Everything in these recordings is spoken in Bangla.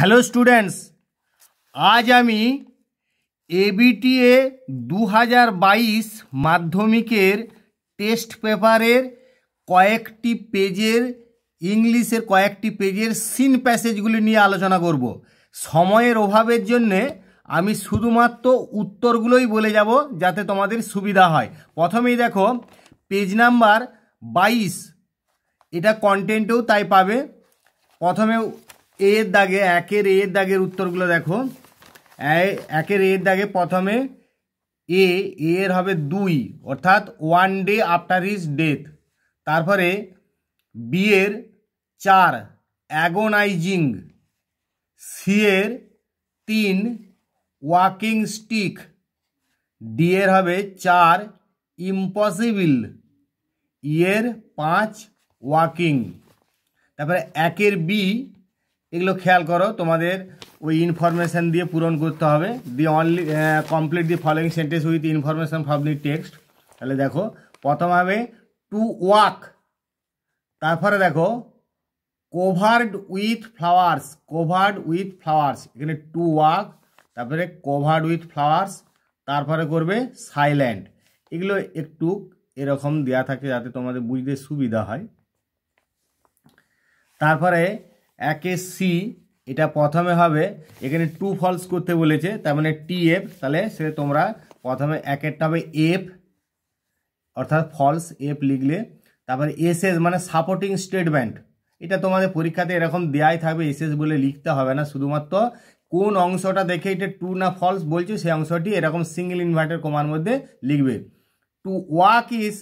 হ্যালো স্টুডেন্টস, আজ আমি এবিটিএ 2022 মাধ্যমিকের টেস্ট পেপারের কয়েকটি পেজের ইংলিশের কয়েকটি পেজের সিন প্যাসেজগুলি নিয়ে আলোচনা করব। সময়ের অভাবের জন্যে আমি শুধুমাত্র উত্তরগুলোই বলে যাব যাতে তোমাদের সুবিধা হয়। প্রথমেই দেখো পেজ নাম্বার 22, এটা কন্টেন্টেও তাই পাবে। প্রথমে এর দাগে একের দাগের উত্তরগুলো দেখো। একের দাগে প্রথমে এর হবে 2 অর্থাৎ 1 ডে আফটার হিজ ডেথ। তারপরে বি এর 4 অ্যাগোনাইজিং, সি এর 3 ওয়াকিং স্টিক, ডি এর হবে 4 ইম্পসিবল, ই এর 5 ওয়াকিং। তারপরে একের বি, এগুলো খেয়াল করো, তোমাদের ওই ইনফরমেশান দিয়ে পূরণ করতে হবে। The only complete the following sentence with information from the text. তাহলে দেখো প্রথম হবে টু ওয়াক, তারপরে দেখো কোভার্ড উইথ ফ্লাওয়ার্স, এখানে টু ওয়াক, তারপরে কোভার্ড উইথ ফ্লাওয়ার্স, তারপরে করবে সাইলেন্ট। এগুলো একটু এরকম দেওয়া থাকে যাতে তোমাদের বুঝতে সুবিধা হয়। তারপরে একে সি, এটা প্রথমে হবে, এখানে টু ফলস করতে বলেছে, তার মানে টি এফ। তাহলে সে তোমরা প্রথমে একেরটা হবে এফ অর্থাৎ ফলস এফ লিখলে, তারপরে এস এস মানে সাপোর্টিং স্টেটমেন্ট। এটা তোমাদের পরীক্ষাতে এরকম দেয়াই থাকবে, এস এস বলে লিখতে হবে না, শুধুমাত্র কোন অংশটা দেখে এটা টু না ফলস বলছে সেই অংশটি এরকম সিঙ্গল ইনভার্টেড কমার মধ্যে লিখবে। To walk is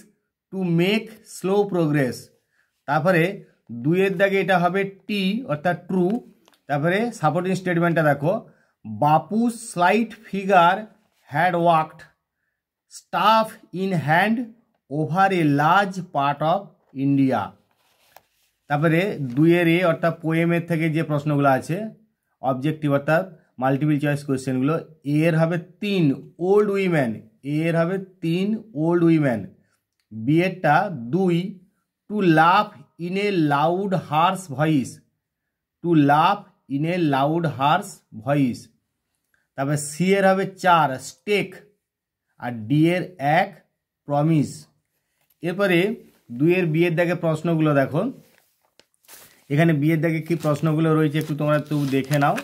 to make slow progress. তারপরে 2 এর দাগে এটা হবে টি অর্থাৎ ট্রু। তারপরে সাপোর্টিং স্টেটমেন্টটা দেখো, Bapu slight figure had walked staff in hand over a large part of India. তারপরে 2 এর এ অর্থাৎ পোয়েমের থেকে যে প্রশ্নগুলো আছে অবজেক্টিভ অর্থাৎ মাল্টিপল চয়েস কোয়েশ্চেনগুলো, এর হবে 3 ওল্ড উইমেন, বি এরটা 2 to love in a loud harsh voice, তারপরে সি এর হবে 4 স্টেক, আর ডি এর 1 প্রমিস। এরপরে 2 এর বিয়ের দাগে প্রশ্নগুলো দেখো, এখানে বিয়ের দাগে কি প্রশ্নগুলো রয়েছে একটু তোমরা একটু দেখে নাও।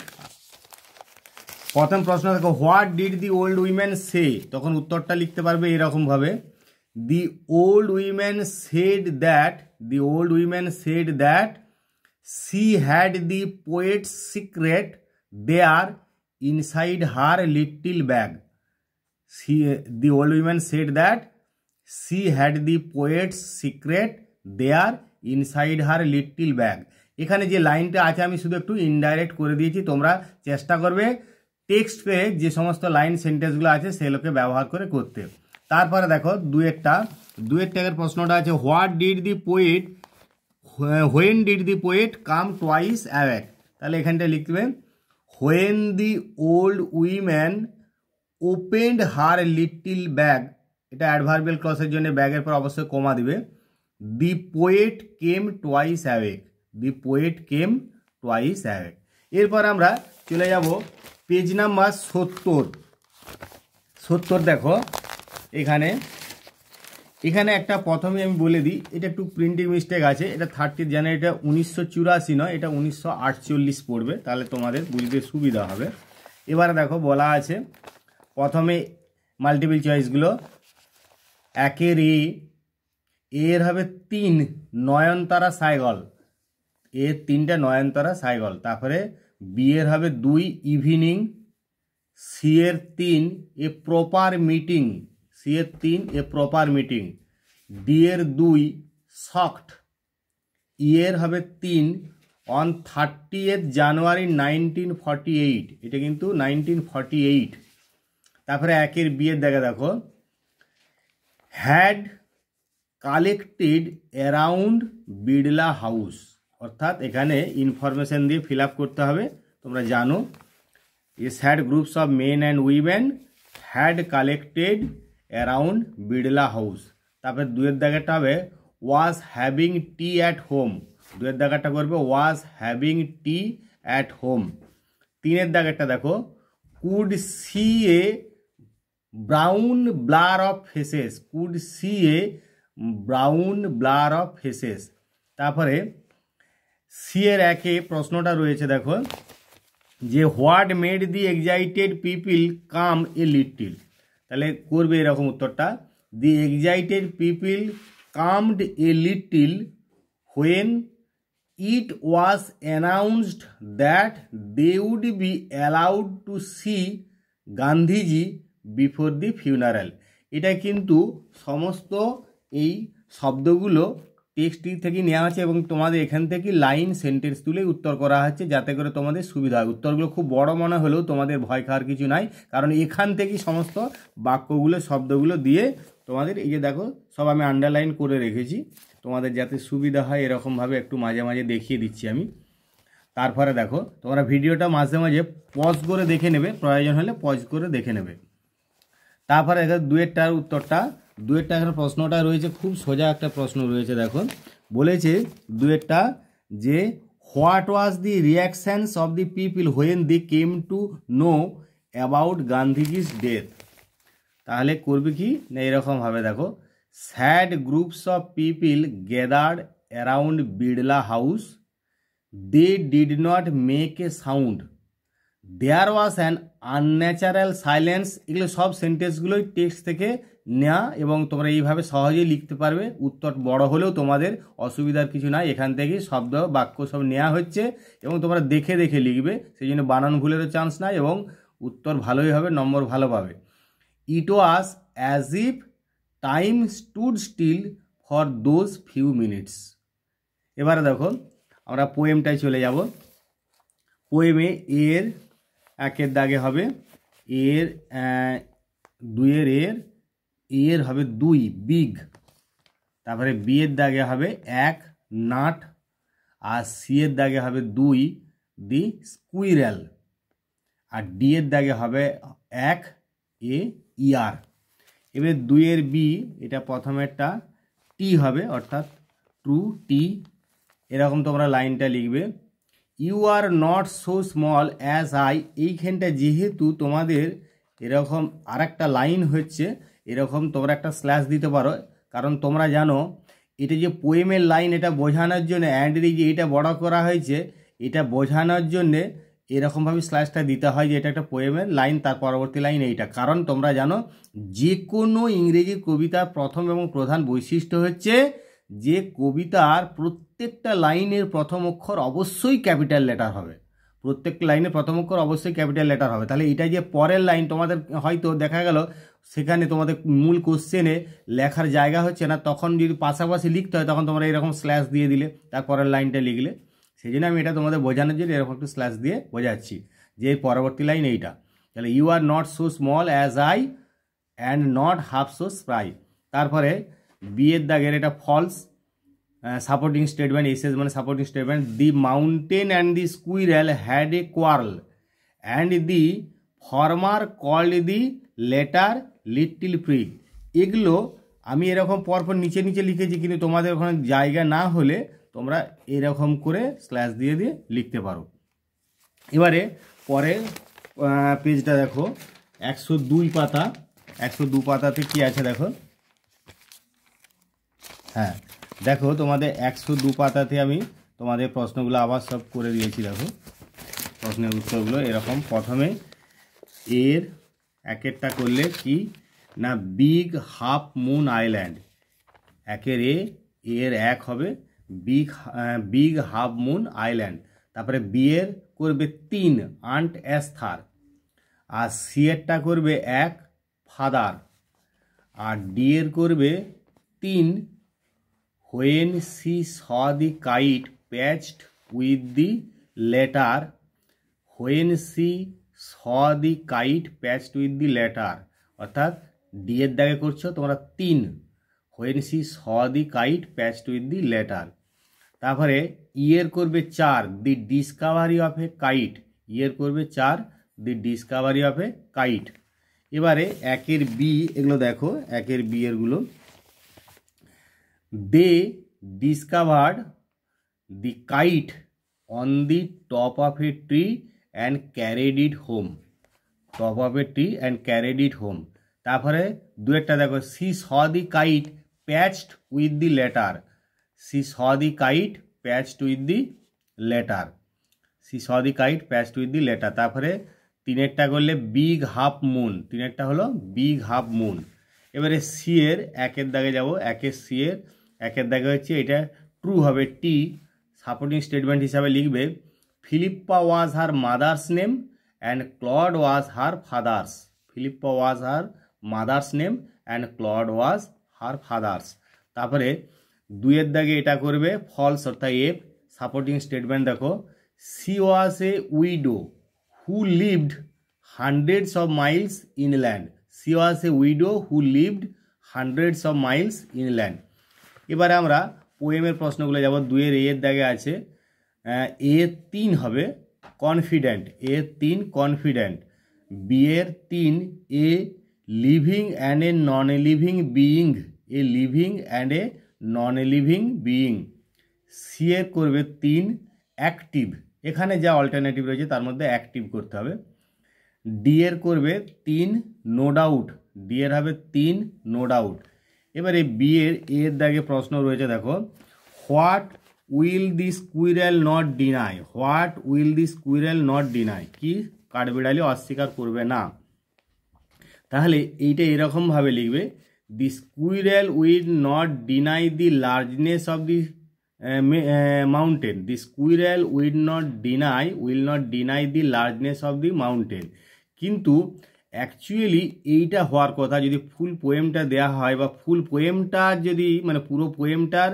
প্রথম প্রশ্ন দেখো, what did the old women say, তখন উত্তরটা লিখতে পারবে এরকমভাবে, the old women said that, she had the poet's secret there inside her little bag. The old woman said that she had the poet's secret there inside her little bag. এখানে যে লাইনটা আছে আমি শুধু একটু ইনডাইরেক্ট করে দিয়েছি, তোমরা চেষ্টা করবে টেক্সট পেয়ে যে সমস্ত লাইন সেন্টেন্সগুলো আছে সেগুলোকে ব্যবহার করে করতে। তারপরে দেখো 2 এর প্রশ্নটা আছে, what did the poet when did the poet come twice awake. তাহলে এখানটা লিখবে, when the old woman opened her little bag, এটা অ্যাডভার্বিয়াল ক্লসের জন্য ব্যাগের পর অবশ্যই কমা দিবে, the poet came twice awake, এরপর আমরা চলে যাব পেজ নাম্বার 70। দেখো এখানে একটা প্রথমে আমি বলে দিই, এটা একটু প্রিন্টিং মিস্টেক আছে, এটা 30 জানুয়ারি, এটা 1984 নয়, এটা 1948 পড়বে, তাহলে তোমাদের বুঝতে সুবিধা হবে। এবারে দেখো বলা আছে প্রথমে মাল্টিপল চয়েসগুলো, একের এর হবে 3 নয়নতারা সাইকেল, এর 3টা নয়নতারা সাইকেল। তারপরে বি এর হবে 2 ইভিনিং, সি এর 3 এ প্রপার মিটিং, ডি এর 2 শকড, ই এর হবে 3 অন 30th জানুয়ারি 1948, এটা কিন্তু 1948। তারপরে একের বিয়ের দেখা দেখো, had collected around Birla house, অর্থাৎ এখানে ইনফরমেশান দিয়ে ফিল আপ করতে হবে, তোমরা জানো a sad groups of men and women had collected around Birla house. তারপরে 2 এর দাগাটা হবে was having tea at home, 2 এর দাগাটা করবে was having tea at home. तीन दाग एक देखो could see a brown blur of faces, could see a brown blur of faces। तारপরে সি এর একে প্রশ্নটা রয়েছে দেখো যে what made the excited people come a little, তাহলে করবে এরকম উত্তরটা the excited people came a little when it was announced that they would be allowed to see Gandhiji before the funeral. এটা কিন্তু সমস্ত এই শব্দগুলো টেক্সটি থেকে নেওয়া আছে এবং তোমাদের এখান থেকে লাইন সেন্টেন্স তুলে উত্তর করা হচ্ছে যাতে করে তোমাদের সুবিধা হয়। উত্তরগুলো খুব বড় মনে হলেও তোমাদের ভয় খাওয়ার কিছু নাই, কারণ এখান থেকে সমস্ত বাক্যগুলো শব্দগুলো দিয়ে তোমাদের এই যে দেখো সব আমি আন্ডারলাইন করে রেখেছি তোমাদের যাতে সুবিধা হয় এরকমভাবে একটু মাঝে মাঝে দেখিয়ে দিচ্ছি আমি। তারপরে দেখো তোমরা ভিডিওটা মাঝে মাঝে পজ করে দেখে নেবে, প্রয়োজন হলে পজ করে দেখে নেবে। তারপরে দেখো দুয়েরটার উত্তরটা, দুয়ের টাকার প্রশ্নটা রয়েছে খুব সোজা একটা প্রশ্ন রয়েছে দেখো বলেছে দুয়েরটা যে what was the reactions of the people when the came to know about Gandhiji's death, তাহলে করবে কি না এরকমভাবে দেখো sad groups of people gathered around Birla house they did not make a sound there was an unnatural silence. এগুলো সব সেন্টেন্সগুলোই টেক্সট থেকে নেওয়া এবং তোমরা এইভাবে সহজেই লিখতে পারবে, উত্তর বড় হলেও তোমাদের অসুবিধার কিছু নাই, এখান থেকে শব্দ বাক্য সব নেওয়া হচ্ছে এবং তোমরা দেখে দেখে লিখবে সেই জন্য বানান ভুলেরও চান্স নাই এবং উত্তর ভালোই হবে, নম্বর ভালো পাবে। It was as if time stood still for those few minutes. এবারে দেখো আমরা পোয়েমটাই চলে যাব, পোয়েমে এর একের দাগে হবে এর দুয়ের এর এর হবে দুই বিগ, তারপরে বি এর দাগে হবে এক নাট, আর সি এর দাগে হবে দুই দি স্কুইরাল, আর ডি এর দাগে হবে এক এ ইয়ার। এবার দুইয়ের বি এটা প্রথমেরটা টি হবে অর্থাৎ ট্রু টি, এরকম তোমরা লাইনটা লিখবে you are not so small as I. এইখানটা যেহেতু তোমাদের এরকম আর একটা লাইন হচ্ছে এরকম তোমরা একটা স্ল্যাশ দিতে পারো, কারণ তোমরা জানো এটা যে পোয়েমের লাইন এটা বোঝানোর জন্য অ্যান্ড যে এটা বড় করা হয়েছে এটা বোঝানোর জন্যে এরকমভাবে স্ল্যাশটা দিতে হয় যে এটা একটা পোয়েমের লাইন তার পরবর্তী লাইন এইটা, কারণ তোমরা জানো যে কোনো ইংরেজি কবিতার প্রথম এবং প্রধান বৈশিষ্ট্য হচ্ছে যে কবিতার প্রত্যেকটা লাইনের প্রথম অক্ষর অবশ্যই ক্যাপিটাল লেটার হবে, প্রত্যেক লাইনে প্রথম অক্ষর অবশ্যই ক্যাপিটাল লেটার হবে। তাহলে এটা যে পরের লাইন তোমাদের হয়তো দেখা গেল সেখানে তোমাদের মূল কোশ্চেনে লেখার জায়গা হচ্ছে না, তখন যদি পাশাপাশি লিখতে হয় তখন তোমরা এরকম স্ল্যাশ দিয়ে দিলে তার পরের লাইনটা লিখলে, সেই জন্য আমি এটা তোমাদের বোঝানোর জন্য এরকম একটু স্ল্যাশ দিয়ে বোঝাচ্ছি যে পরবর্তী লাইন এইটা। তাহলে you are not so small as I and not half so spry. তারপরে বিয়ের দাগের এটা ফলস সাপোর্টিং স্টেটমেন্ট, এসএস মানে supporting statement the mountain and the squirrel had a quarrel and the former called the latter little prig. এগুলো আমি এরকম পরপর নিচে নিচে লিখেছি কিন্তু তোমাদের ওখানে জায়গা না হলে তোমরা এরকম করে স্ল্যাশ দিয়ে দিয়ে লিখতে পারো। এবারে পরের পেজটা দেখো 102 পাতা, 102 পাতাতে কি আছে দেখো, হ্যাঁ দেখো তোমাদের 102 পাতাতে আমি তোমাদের প্রশ্নগুলো আবার সব করে দিয়েছি দেখো প্রশ্নের উত্তরগুলো এরকম। প্রথমে এর একেরটা করলে কি না বিগ হাফ মুন আইল্যান্ড, একের এ এর এক হবে big big half moon island, তারপরে বিয়ের করবে তিন আন্ট অ্যাস্থার, আর সিয়েরটা করবে এক ফাদার, আর ডিয়ের করবে তিন when she saw the kite patched with the letter, when she saw the kite patched with the letter, অর্থাৎ ডিয়ের দাগে করছো তোমরা তিন when she saw the kite patched with the letter. তারপরে ইয়ের করবে চার the discovery of a kite, ইয়ের করবে চার the discovery of a kite. এবারে একের বি এগুলো দেখো, একের বি এরগুলো they discovered the kite on the top of a tree and carried it home top of a tree and carried it home तारপরে দুইটা দেখো she saw the kite patched with the letter she saw the kite patched with the letter she saw the kite patched with the letter তারপরে তিনেরটা করলে বিগ হাফ মুন তিনেরটা হলো বিগ হাফ মুন এবারে সি এর একের দাগে যাব একের সি এর একের দাগে হচ্ছে এটা ট্রু হবে টি সাপোর্টিং স্টেটমেন্ট হিসাবে লিখবে Philippa was her mother's name and Claude was her father's Philippa was her mother's name and Claude was her father's तारপরে দুইয়ের দাগে এটা করবে ফলস অর্থাৎ এফ সাপোর্টিং স্টেটমেন্ট দেখো she was a widow who lived hundreds of miles inland she was a widow who lived hundreds of miles inland এবারে আমরা পোয়েমের প্রশ্নগুলো যাব দুইয়ের এর দাগে আছে ए तीन हबे कॉन्फिडेंट ए तीन कॉन्फिडेंट बीएर तीन a living and a non living being a living and a non living being C एर करबे तीन एक्टिव एखाने जा अल्टरनेटिव रही है तार मध्य एक्टिव करते हबे डी एर करबे तीन नो डाउट डी एर हबे तीन नो डाउट एबारे बी एर एर दागे प्रश्न रयेछे देखो what Will the squirrel not deny? What will the squirrel not deny? कि काठबिड़ाली अस्वीकार करबे ना ताहले एइटा एरकम भावे लिखबे The squirrel will not deny the largeness of the mountain. The squirrel will not deny the largeness of the mountain. किन्तु एक्चुअली एइटा होवार कथा यदि फुल पोएमटा देया हय बा फुल पोएमटा यदि माने पुरो पोएमटार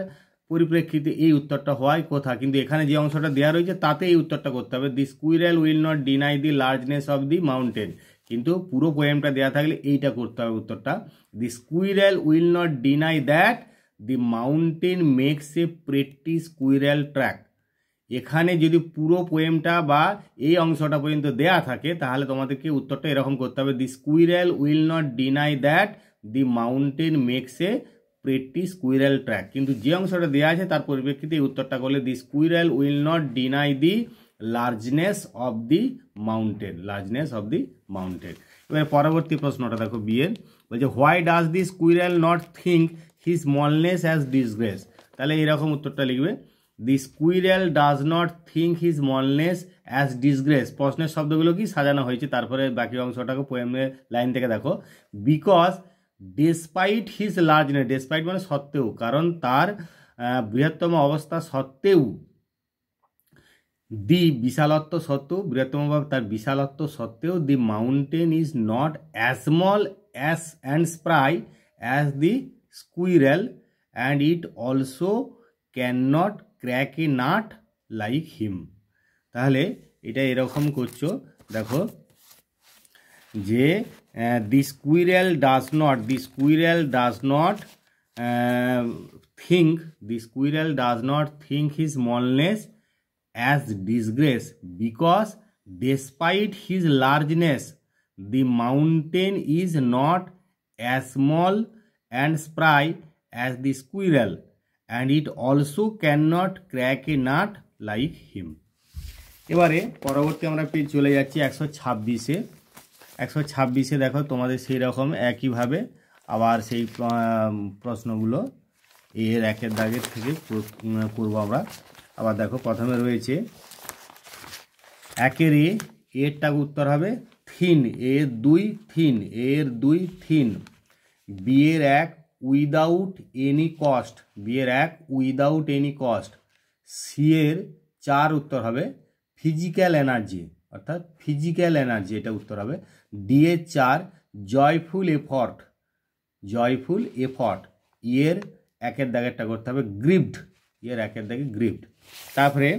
परिप्रेक्षित ये उत्तरटा हवार कथा किन्तु एखाने जे अंशटा देया रयेछे ताते ये उत्तरटा करते हबे the squirrel will not deny the largeness of the mountain किन्तु पुरो पोएमटा देया थाकले एइटा करते हबे उत्तरटा the squirrel will not deny that the mountain makes a pretty squirrel track एखाने यदि पुरो पोएमटा बा ए अंशटा पर्यन्त देया थाके ताहले तोमादेरके उत्तरटा एरकम करते हबे the squirrel will not deny that the mountain makes a pretty squirrel track किन्तु जे अंशटा देया आछे तार परिप्रेक्षिते उत्तरटा करले the squirrel will not deny the largeness of the mountain एबारे परवर्ती प्रश्नटा देखो बी एर बोलछे why does the squirrel not think his smallness as disgrace ताहले एरकम उत्तरटा लिखबे the squirrel does not think his smallness as disgrace प्रश्नेर शब्दगुलो कि साजानो हयेछे तारपरे बाकी अंशटाके पोएमेर लाइन थेके देखो because despite his largeness despite माने सत्त्वेও कारण तार बृहत्तम अवस्था सत्त्वेও दि विशालत्व सत्त्वेও बृहत्तम भाव तार विशालत्व सत्त्वेও the mountain is not as small as and spry as the squirrel and it also can not crack a nut like him ताहले एटा एरकम करछो देखो जे the squirrel does not think his smallness as disgrace because despite his largeness the mountain is not as small and spry as the squirrel and it also cannot crack a nut like him. এবারে পরবর্তী আমরা পেজ চলে যাচ্ছি 126 এ 126 देखो तुम्हारे से रकम एक ही भावे आबार से प्रश्नगुलो एर एक दागे थेके करब आमरा आबार देखो प्रथमे रयेछे एकेर एटा उत्तर हबे थिन एर दुई थिन बी एर एक उइदाउट एनी कस्ट सी एर चार उत्तर हबे फिजिकल एनार्जी अर्थात फिजिकल एनार्जी एटा उत्तर हबे डी एर चार जयफुल एफर्ट एर एकेर दागेरटा करते हबे ग्रिप्ड एर एकेर दागे ग्रिप्ड तारपरे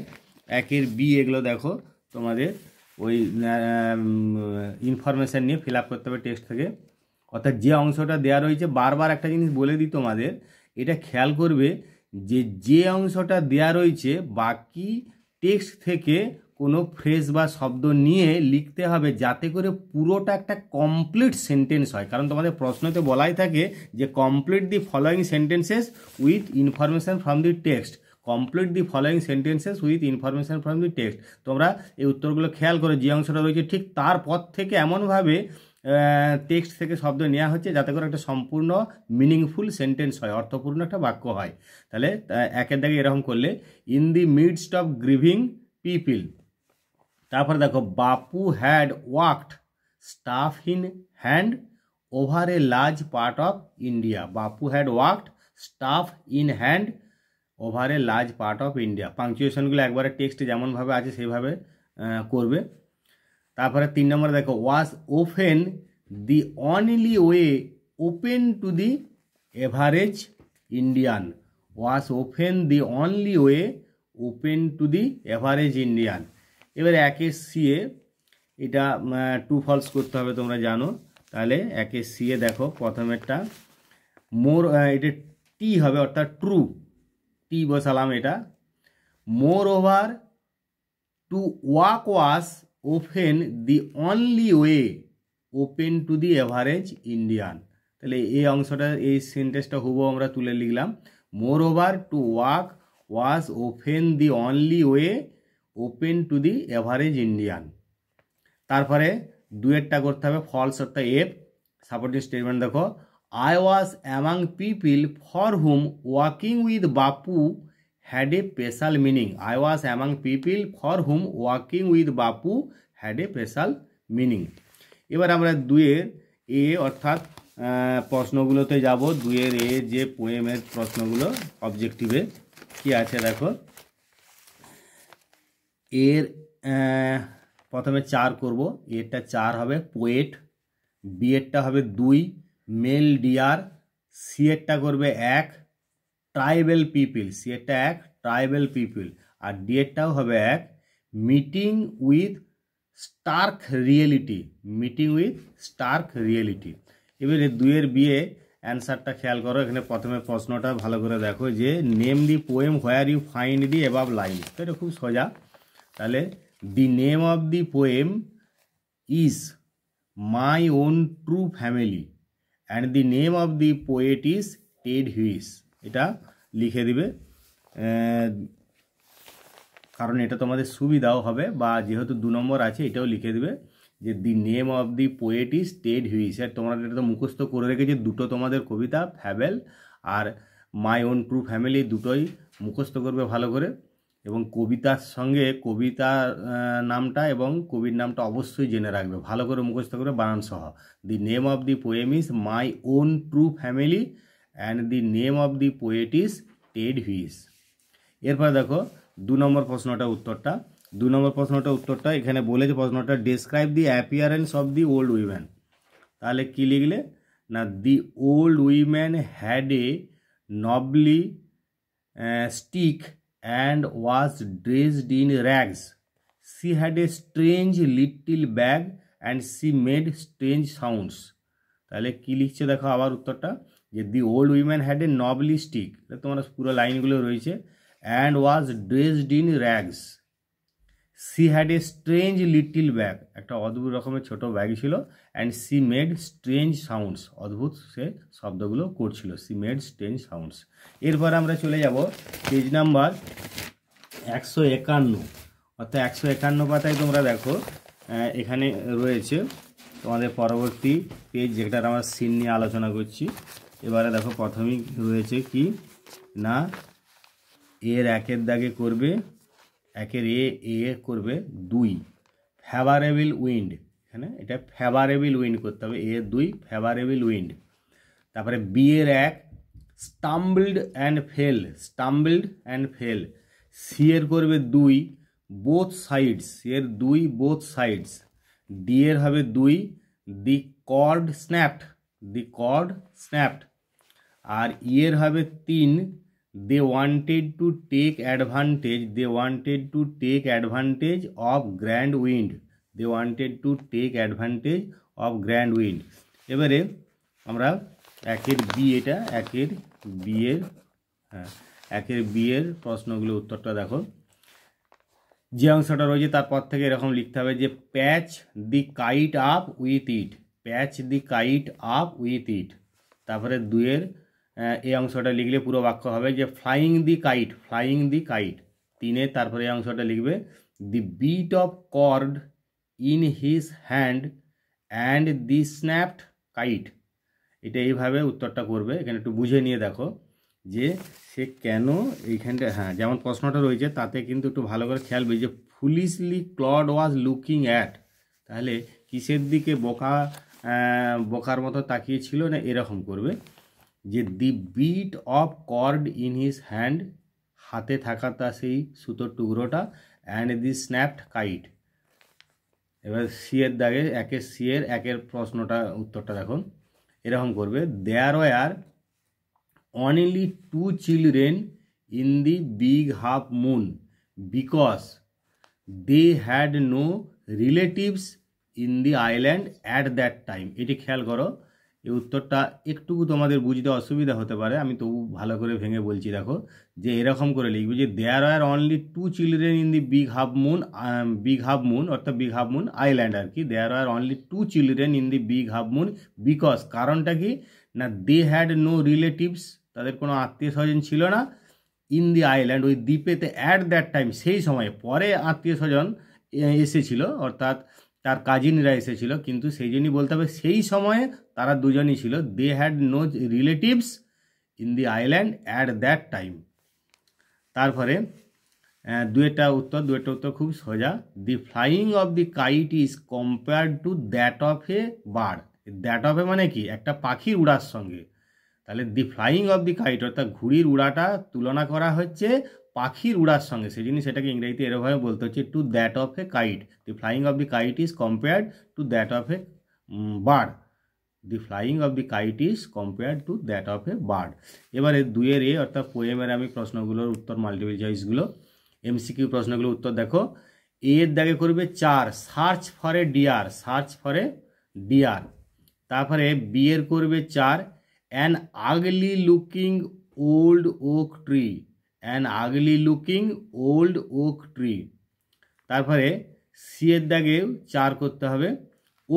एकेर बी एगुलो देखो तोमादेर ओई इनफरमेशन निये फिल आप करते हबे टेक्स्ट थेके अर्थात जे अंशटा देया रयेछे बार बार एकटा जिनिस बोले दिई तोमादेर एटा खेयाल करबे जे जे अंशटा देया रयेछे बाकी टेक्स्ट थेके कोनो फ्रेज बा शब्द निये लिखते हबे जाते करे पुरोटा एकटा कमप्लीट सेंटेंस हय कारण तोमादेर प्रश्नते बलाई थाके जे complete the following sentences with information from the text complete the following sentences with information from the text. তোমরা এই উত্তরগুলো খেয়াল করো, যে অংশটা রয়েছে ঠিক তার পর থেকে এমনভাবে টেক্সট থেকে শব্দ নেওয়া হচ্ছে যাতে করে একটা সম্পূর্ণ মিনিংফুল সেন্টেন্স হয়, অর্থপূর্ণ একটা বাক্য হয়। তাহলে একের দাগে এরকম করলে in the midst of grieving people, তারপর দেখো Bapu had walked staff in hand over a large part of India. Bapu had walked staff in hand over a large part of India. পাংচুয়েশনগুলো একবারে টেক্সটে যেমনভাবে আছে সেইভাবে করবে। তারপরে 3 নম্বর দেখো was open the only way open to the average Indian. Was open the only way open to the average Indian. এবারে 1 এ সি এ এটা ট্রু ফলস করতে হবে, তোমরা জানো। তাহলে 1 এ সি এ দেখো প্রথমেরটা মোর, এটা টি হবে অর্থাৎ ট্রু, টি বসালাম এটা। Moreover to walk was open the only way open to the average Indian. তাহলে এই অংশটা, এই সেন্টেন্সটা হুবহু আমরা তুলে লিখলাম। Moreover to walk was open the only way open to the average Indian. তারপরে 2এরটা করতে হবে ফলস অর্থাৎ এফ। সাপোর্টিং স্টেটমেন্ট দেখো I was among people for whom walking with Bapu had a special meaning. I was among people for whom walking with Bapu had a special meaning. এবার আমরা 2 এর এ অর্থাৎ প্রশ্নগুলোতে যাব। 2 এর এ যে পোয়েমের প্রশ্নগুলো অবজেক্টিভে কি আছে দেখো, এর প্রথমে 4 করব। এটা 4 হবে পোয়েট, বি এরটা হবে 2 মেল ডিয়ার, সি এরটা করবে 1 ট্রাইবেল পিপল, সি এটা 1 ট্রাইবেল পিপল, আর ডি এরটাও হবে 1 meeting with stark reality, meeting with stark reality. এবারে 2 এর বি এ অ্যান্সারটা খেয়াল করো। এখানে প্রথমে প্রশ্নটা ভালো করে দেখো যে name the poem where you find the above line. তো এটা খুব সোজা। তাহলে the name of the poem is my own true family and the name of the poet is Ted Hughes. এটা লিখে দিবে, কারণ এটা তোমাদের সুবিধাও হবে, বা যেহেতু 2 নম্বর আছে এটাও লিখে দিবে যে the name of the poet is Ted Hughes. আর তোমরা এটা তো মুখস্থ করে রেখেছে, দুটো তোমাদের কবিতা ফ্যাবেল আর মাই ওন ট্রু ফ্যামিলি, দুটোই মুখস্থ করবে ভালো করে। এবং কবিতার সঙ্গে কবিতা নামটা এবং কবির নামটা অবশ্যই জেনে রাখবে, ভালো করে মুখস্থ করে বানানসহ। The name of the poem is my own true family and the name of the poet is Ted Hughes। এরপর দেখো 2 নম্বর প্রশ্নটা উত্তরটা, 2 নম্বর প্রশ্নটা উত্তরটা এখানে বলেছে প্রশ্নটা describe the appearance of the old women. তাহলে কি লিখলে না the old women had a knobbly stick and was dressed in rags, she had a strange little bag and she made strange sounds. তাহলে কি লিখছে দেখো আবার উত্তরটা যে the old women had a knobbly stick, তোমার পুরো লাইনগুলো রয়েছে, and was dressed in rags, she had a strange little bag, একটা অদ্ভুত রকমের ছোট ব্যাগ ছিল, and she made strange sounds, অদ্ভুত সে শব্দগুলো করছিল, সি মেড স্ট্রেঞ্জ সাউন্ডস। এরপর আমরা চলে যাব পেজ নাম্বার 151, অর্থাৎ 151 পাতায় তোমরা দেখো এখানে রয়েছে তোমাদের পরবর্তী পেজ, যেটা আমরা সিন নিয়ে আলোচনা করছি। এবারে দেখো প্রথমেই রয়েছে কি না এর 1 এর দাগে করবে, 1 এর এ করবে 2 ফেভারেবল উইন্ড, এখানে এটা ফেভারেবল উইন্ড করতে হবে, এ 2 ফেভারেবল উইন্ড। তারপরে বি এর 1 stumbled and fell, stumbled and fell. C এর করবে 2 বোথ সাইডস, এর 2 বোথ সাইডস। ডি এর হবে 2 the cord snapped, the cord snapped. আর ই এর হবে 3 they wanted to take advantage, they wanted to take advantage of grand wind, they wanted to take advantage of grand wind. এবারে আমরা 1 এর বি এটা 1 এর বি এর হ্যাঁ 1 এর বি এর প্রশ্নগুলো উত্তরটা দেখো, যে অংশটা রয়েছে তারপর থেকে এরকম লিখতে হবে যে patch the kite up with it, patch the kite up with it. তারপরে 2 এর ए अंशटा लिखले पुरो वाक्य होबे जे फ्लाइंग दि काइट तीने तारपरे अंशटा लिखबे the bit of cord in his hand and the snapped kite. এটা এইভাবে উত্তরটা করবে। এখানে একটু বুঝে নিয়ে দেখো যে সে কেন এইখানটা, হ্যাঁ যেমন প্রশ্নটা রয়েছে তাতে কিন্তু একটু ভালো করে খেয়াল করবে যে foolishly clod was looking at, তাহলে কিসের দিকে বোকার মতো তাকিয়েছিল, না এরকম করবে যে the bit of cord in his hand হাতে থাকা তা সেই সুতোর টুকরোটা অ্যান্ড দি স্ন্যাপড কাইট। এবার সিয়ের দাগে একের সিয়ের একের প্রশ্নটা উত্তরটা দেখো এরকম করবে there were only two children in the big half moon because they had no relatives in the island at that time. এটি খেয়াল করো, এই উত্তরটা একটু তোমাদের বুঝতে অসুবিধা হতে পারে, আমি তবু ভালো করে ভেঙে বলছি। দেখো যে এরকম করে লিখবে যে there are only two children in the big half moon অর্থাৎ বিগ হাফ মুন আইল্যান্ড আর কি। There are only two children in the big half moon because কারণটা কি না দে হ্যাড নো রিলেটিভস তাদের কোনো আত্মীয় স্বজন ছিল না ইন দি আইল্যান্ড ওই দ্বীপেতে অ্যাট দ্যাট টাইম সেই সময়ে, পরে আত্মীয় স্বজন এসেছিল অর্থাৎ তার কাজিনরা এসেছিল কিন্তু সেই জন্যই বলতে হবে সেই সময়ে তারা দুজনই ছিল they had no relatives in the island at that time. তারপরে দুয়েরটা উত্তর খুব সোজা the flying of the kite is compared to that of a bird. That of a মানে কি একটা পাখির উড়ার সঙ্গে, তাহলে the flying of the kite অর্থাৎ ঘুড়ির উড়াটা তুলনা করা হচ্ছে পাখির উড়ার সঙ্গে, সেই জন্য সেটাকে ইংরেজিতে এরকমভাবে বলতে হচ্ছে to that of a kite. The flying of the kite is compared to that of a bird. The flying of the kite is compared to that of a bird. এবারে দুয়ের এ অর্থাৎ পোয়েমের আমি প্রশ্নগুলোর উত্তর মাল্টিপল চয়েসগুলো এমসিকিউ প্রশ্নগুলো উত্তর দেখো। এর দাগে করবে 4 search for a deer, search for a deer. তারপরে বি এর করবে 4 an ugly looking old oak tree, an ugly looking old oak tree. তারপরে সি এর দাগে 4 করতে হবে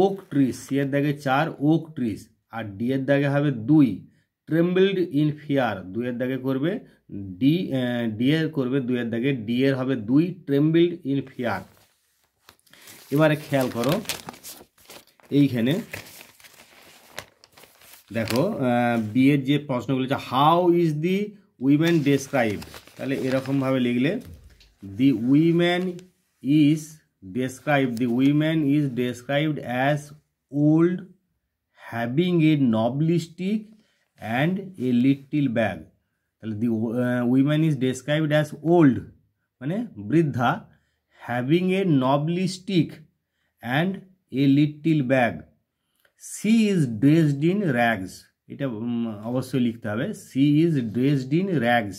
ওক ট্রি, সি এর দাগে 4 ওক ট্রিজ। আর ডি এর দাগে হবে 2 ট্রেম্বলড ইন ফিয়ার, দুয়ের দাগে করবে ডি এর হবে 2 ট্রেম্বলড ইন ফিয়ার। এবারে খেয়াল করো এইখানে দেখো বি এর যে প্রশ্নগুলো আছে how is the women describe, তাহলে এরকমভাবে লিখলে the women is describe, the women is described as old having a knobbly stick and a little bag. তাহলে the women is described as old মানে বৃদ্ধা, having a knobbly stick and a little bag. She is dressed in rags, এটা অবশ্যই লিখতে হবে she is dressed in rags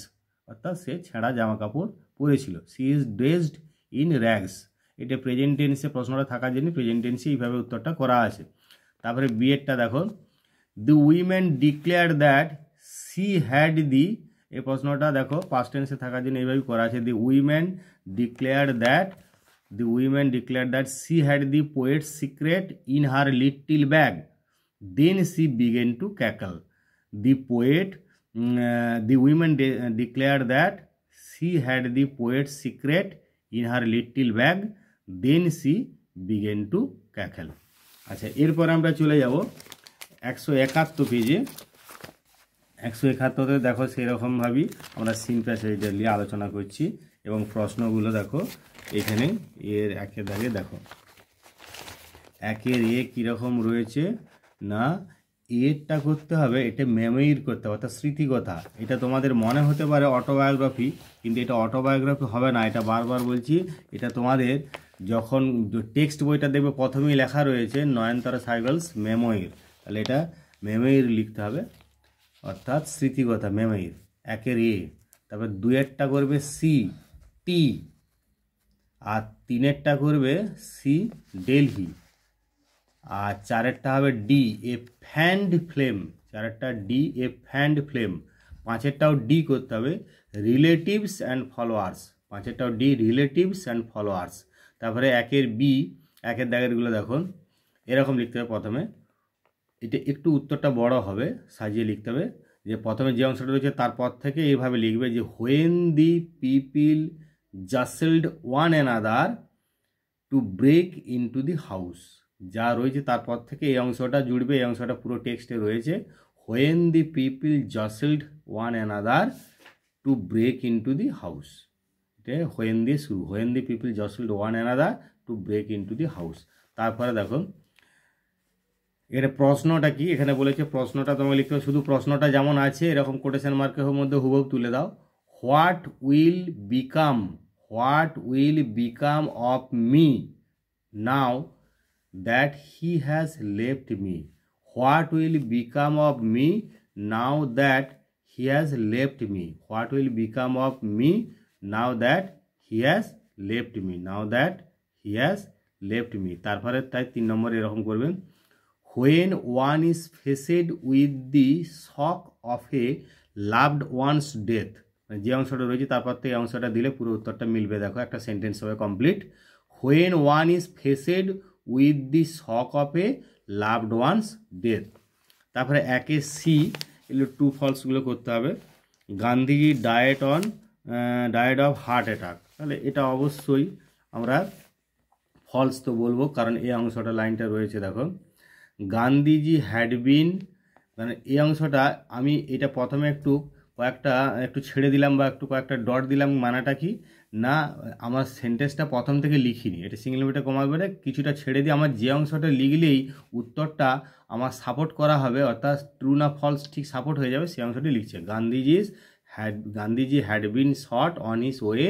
অর্থাৎ সে ছেঁড়া জামা কাপড় পরেছিল, she is dressed in rags. এটা প্রেজেন্ট টেন্সে প্রশ্নটা থাকার জন্য প্রেজেন্ট টেন্সে এইভাবে উত্তরটা করা আছে। তারপরে বিয়েরটা দেখো the women declare that she had the, এই প্রশ্নটা দেখো পাস্ট টেন্সে থাকার জন্য এইভাবে করা আছে the women declare that, the women declare that she had the poet's secret in her little bag then she began to cackle. The poet, the woman declared that she had the poet's secret in her little bag. Then she began to cackle. अच्छा এরপর আমরা চলে যাব 171 পেজে। 171 দেখো সেরকমভাবে আমরা সিম্পল সেটা নিয়ে আলোচনা করছি এবং প্রশ্নগুলো দেখো এখানে এর একের দাগে দেখো একের এ কীরকম রয়েছে না এটা করতে হবে, এটা মেমোরির করতে হবে অর্থাৎ স্মৃতিকথা। এটা তোমাদের মনে হতে পারে অটোবায়োগ্রাফি কিন্তু এটা অটোবায়োগ্রাফি হবে না, এটা বারবার বলছি। এটা তোমাদের যখন টেক্সট বইটা দেখবে প্রথমেই লেখা রয়েছে নয়নতারা সাইকেলস মেমোরির, তাহলে এটা মেমোরির লিখতে হবে অর্থাৎ স্মৃতিকথা মেমোরির একের এ। তারপর দুয়েরটা করবে সি টি আর তিনেরটা করবে সি দিল্লি আর চারেরটা হবে ডি এ ফ্যান্ড ফ্লেম, চারেরটা ডি এ ফ্যান্ড ফ্লেম। পাঁচেরটাও ডি করতে হবে রিলেটিভস অ্যান্ড ফলোয়ার্স, পাঁচেরটাও ডি রিলেটিভস অ্যান্ড ফলোয়ার্স। তারপরে একের বি একের দাগেরগুলো দেখুন এরকম লিখতে হবে প্রথমে, এটা একটু উত্তরটা বড় হবে সাজিয়ে লিখতে হবে যে প্রথমে যে অংশটা রয়েছে তারপর থেকে এইভাবে লিখবে যে when the people jostled one another to break into the house, যা রয়েছে তারপর থেকে এই অংশটা জুড়বে, এই অংশটা পুরো টেক্সটে রয়েছে when the people jostled one another to break into the house. এটা হোয়েন দি শুরু, when the people jostled one another to break into the house. তারপরে দেখো এটা প্রশ্নটা কি, এখানে বলেছে প্রশ্নটা তোমাকে লিখতে হবে, শুধু প্রশ্নটা যেমন আছে এরকম কোটেশন মার্কের মধ্যে হুবহু তুলে দাও। What will become, what will become of me now that he has left me, what will become of me now that he has left me, what will become of me now that he has left me, now that he has left me. তারপরে তাই 3 নম্বর এরকম করবেন, When one is faced with the shock of a loved one's death, যে অংশটা রয়েছে তারপর থেকে এই অংশটা দিলে পুরো উত্তরটা মিলবে। দেখো একটা সেন্টেন্স হবে complete, When one is faced with the shock of a loved one's death। তারপরে একে সি এগুলো টু ফলসগুলো করতে হবে। Gandhiji died of heart attack, তাহলে এটা অবশ্যই আমরা ফলস তো বলবো কারণ এই অংশটা লাইনটা রয়েছে। দেখো গান্ধীজি হ্যাড বিন, মানে এই অংশটা আমি এটা প্রথমে একটু ছেড়ে দিলাম বা কয়েকটা ডট দিলাম, মানাটা কি না আমার সেন্টেন্সটা প্রথম থেকে লিখিনি, এটা সিঙ্গেল মিটার কমাবে না, কিছুটা ছেড়ে দিয়ে আমার যে অংশটা লিখলেই উত্তরটা আমার সাপোর্ট করা হবে অর্থাৎ ট্রু না ফলস ঠিক সাপোর্ট হয়ে যাবে সেই অংশটি লিখছে। Gandhiji had been shot on his way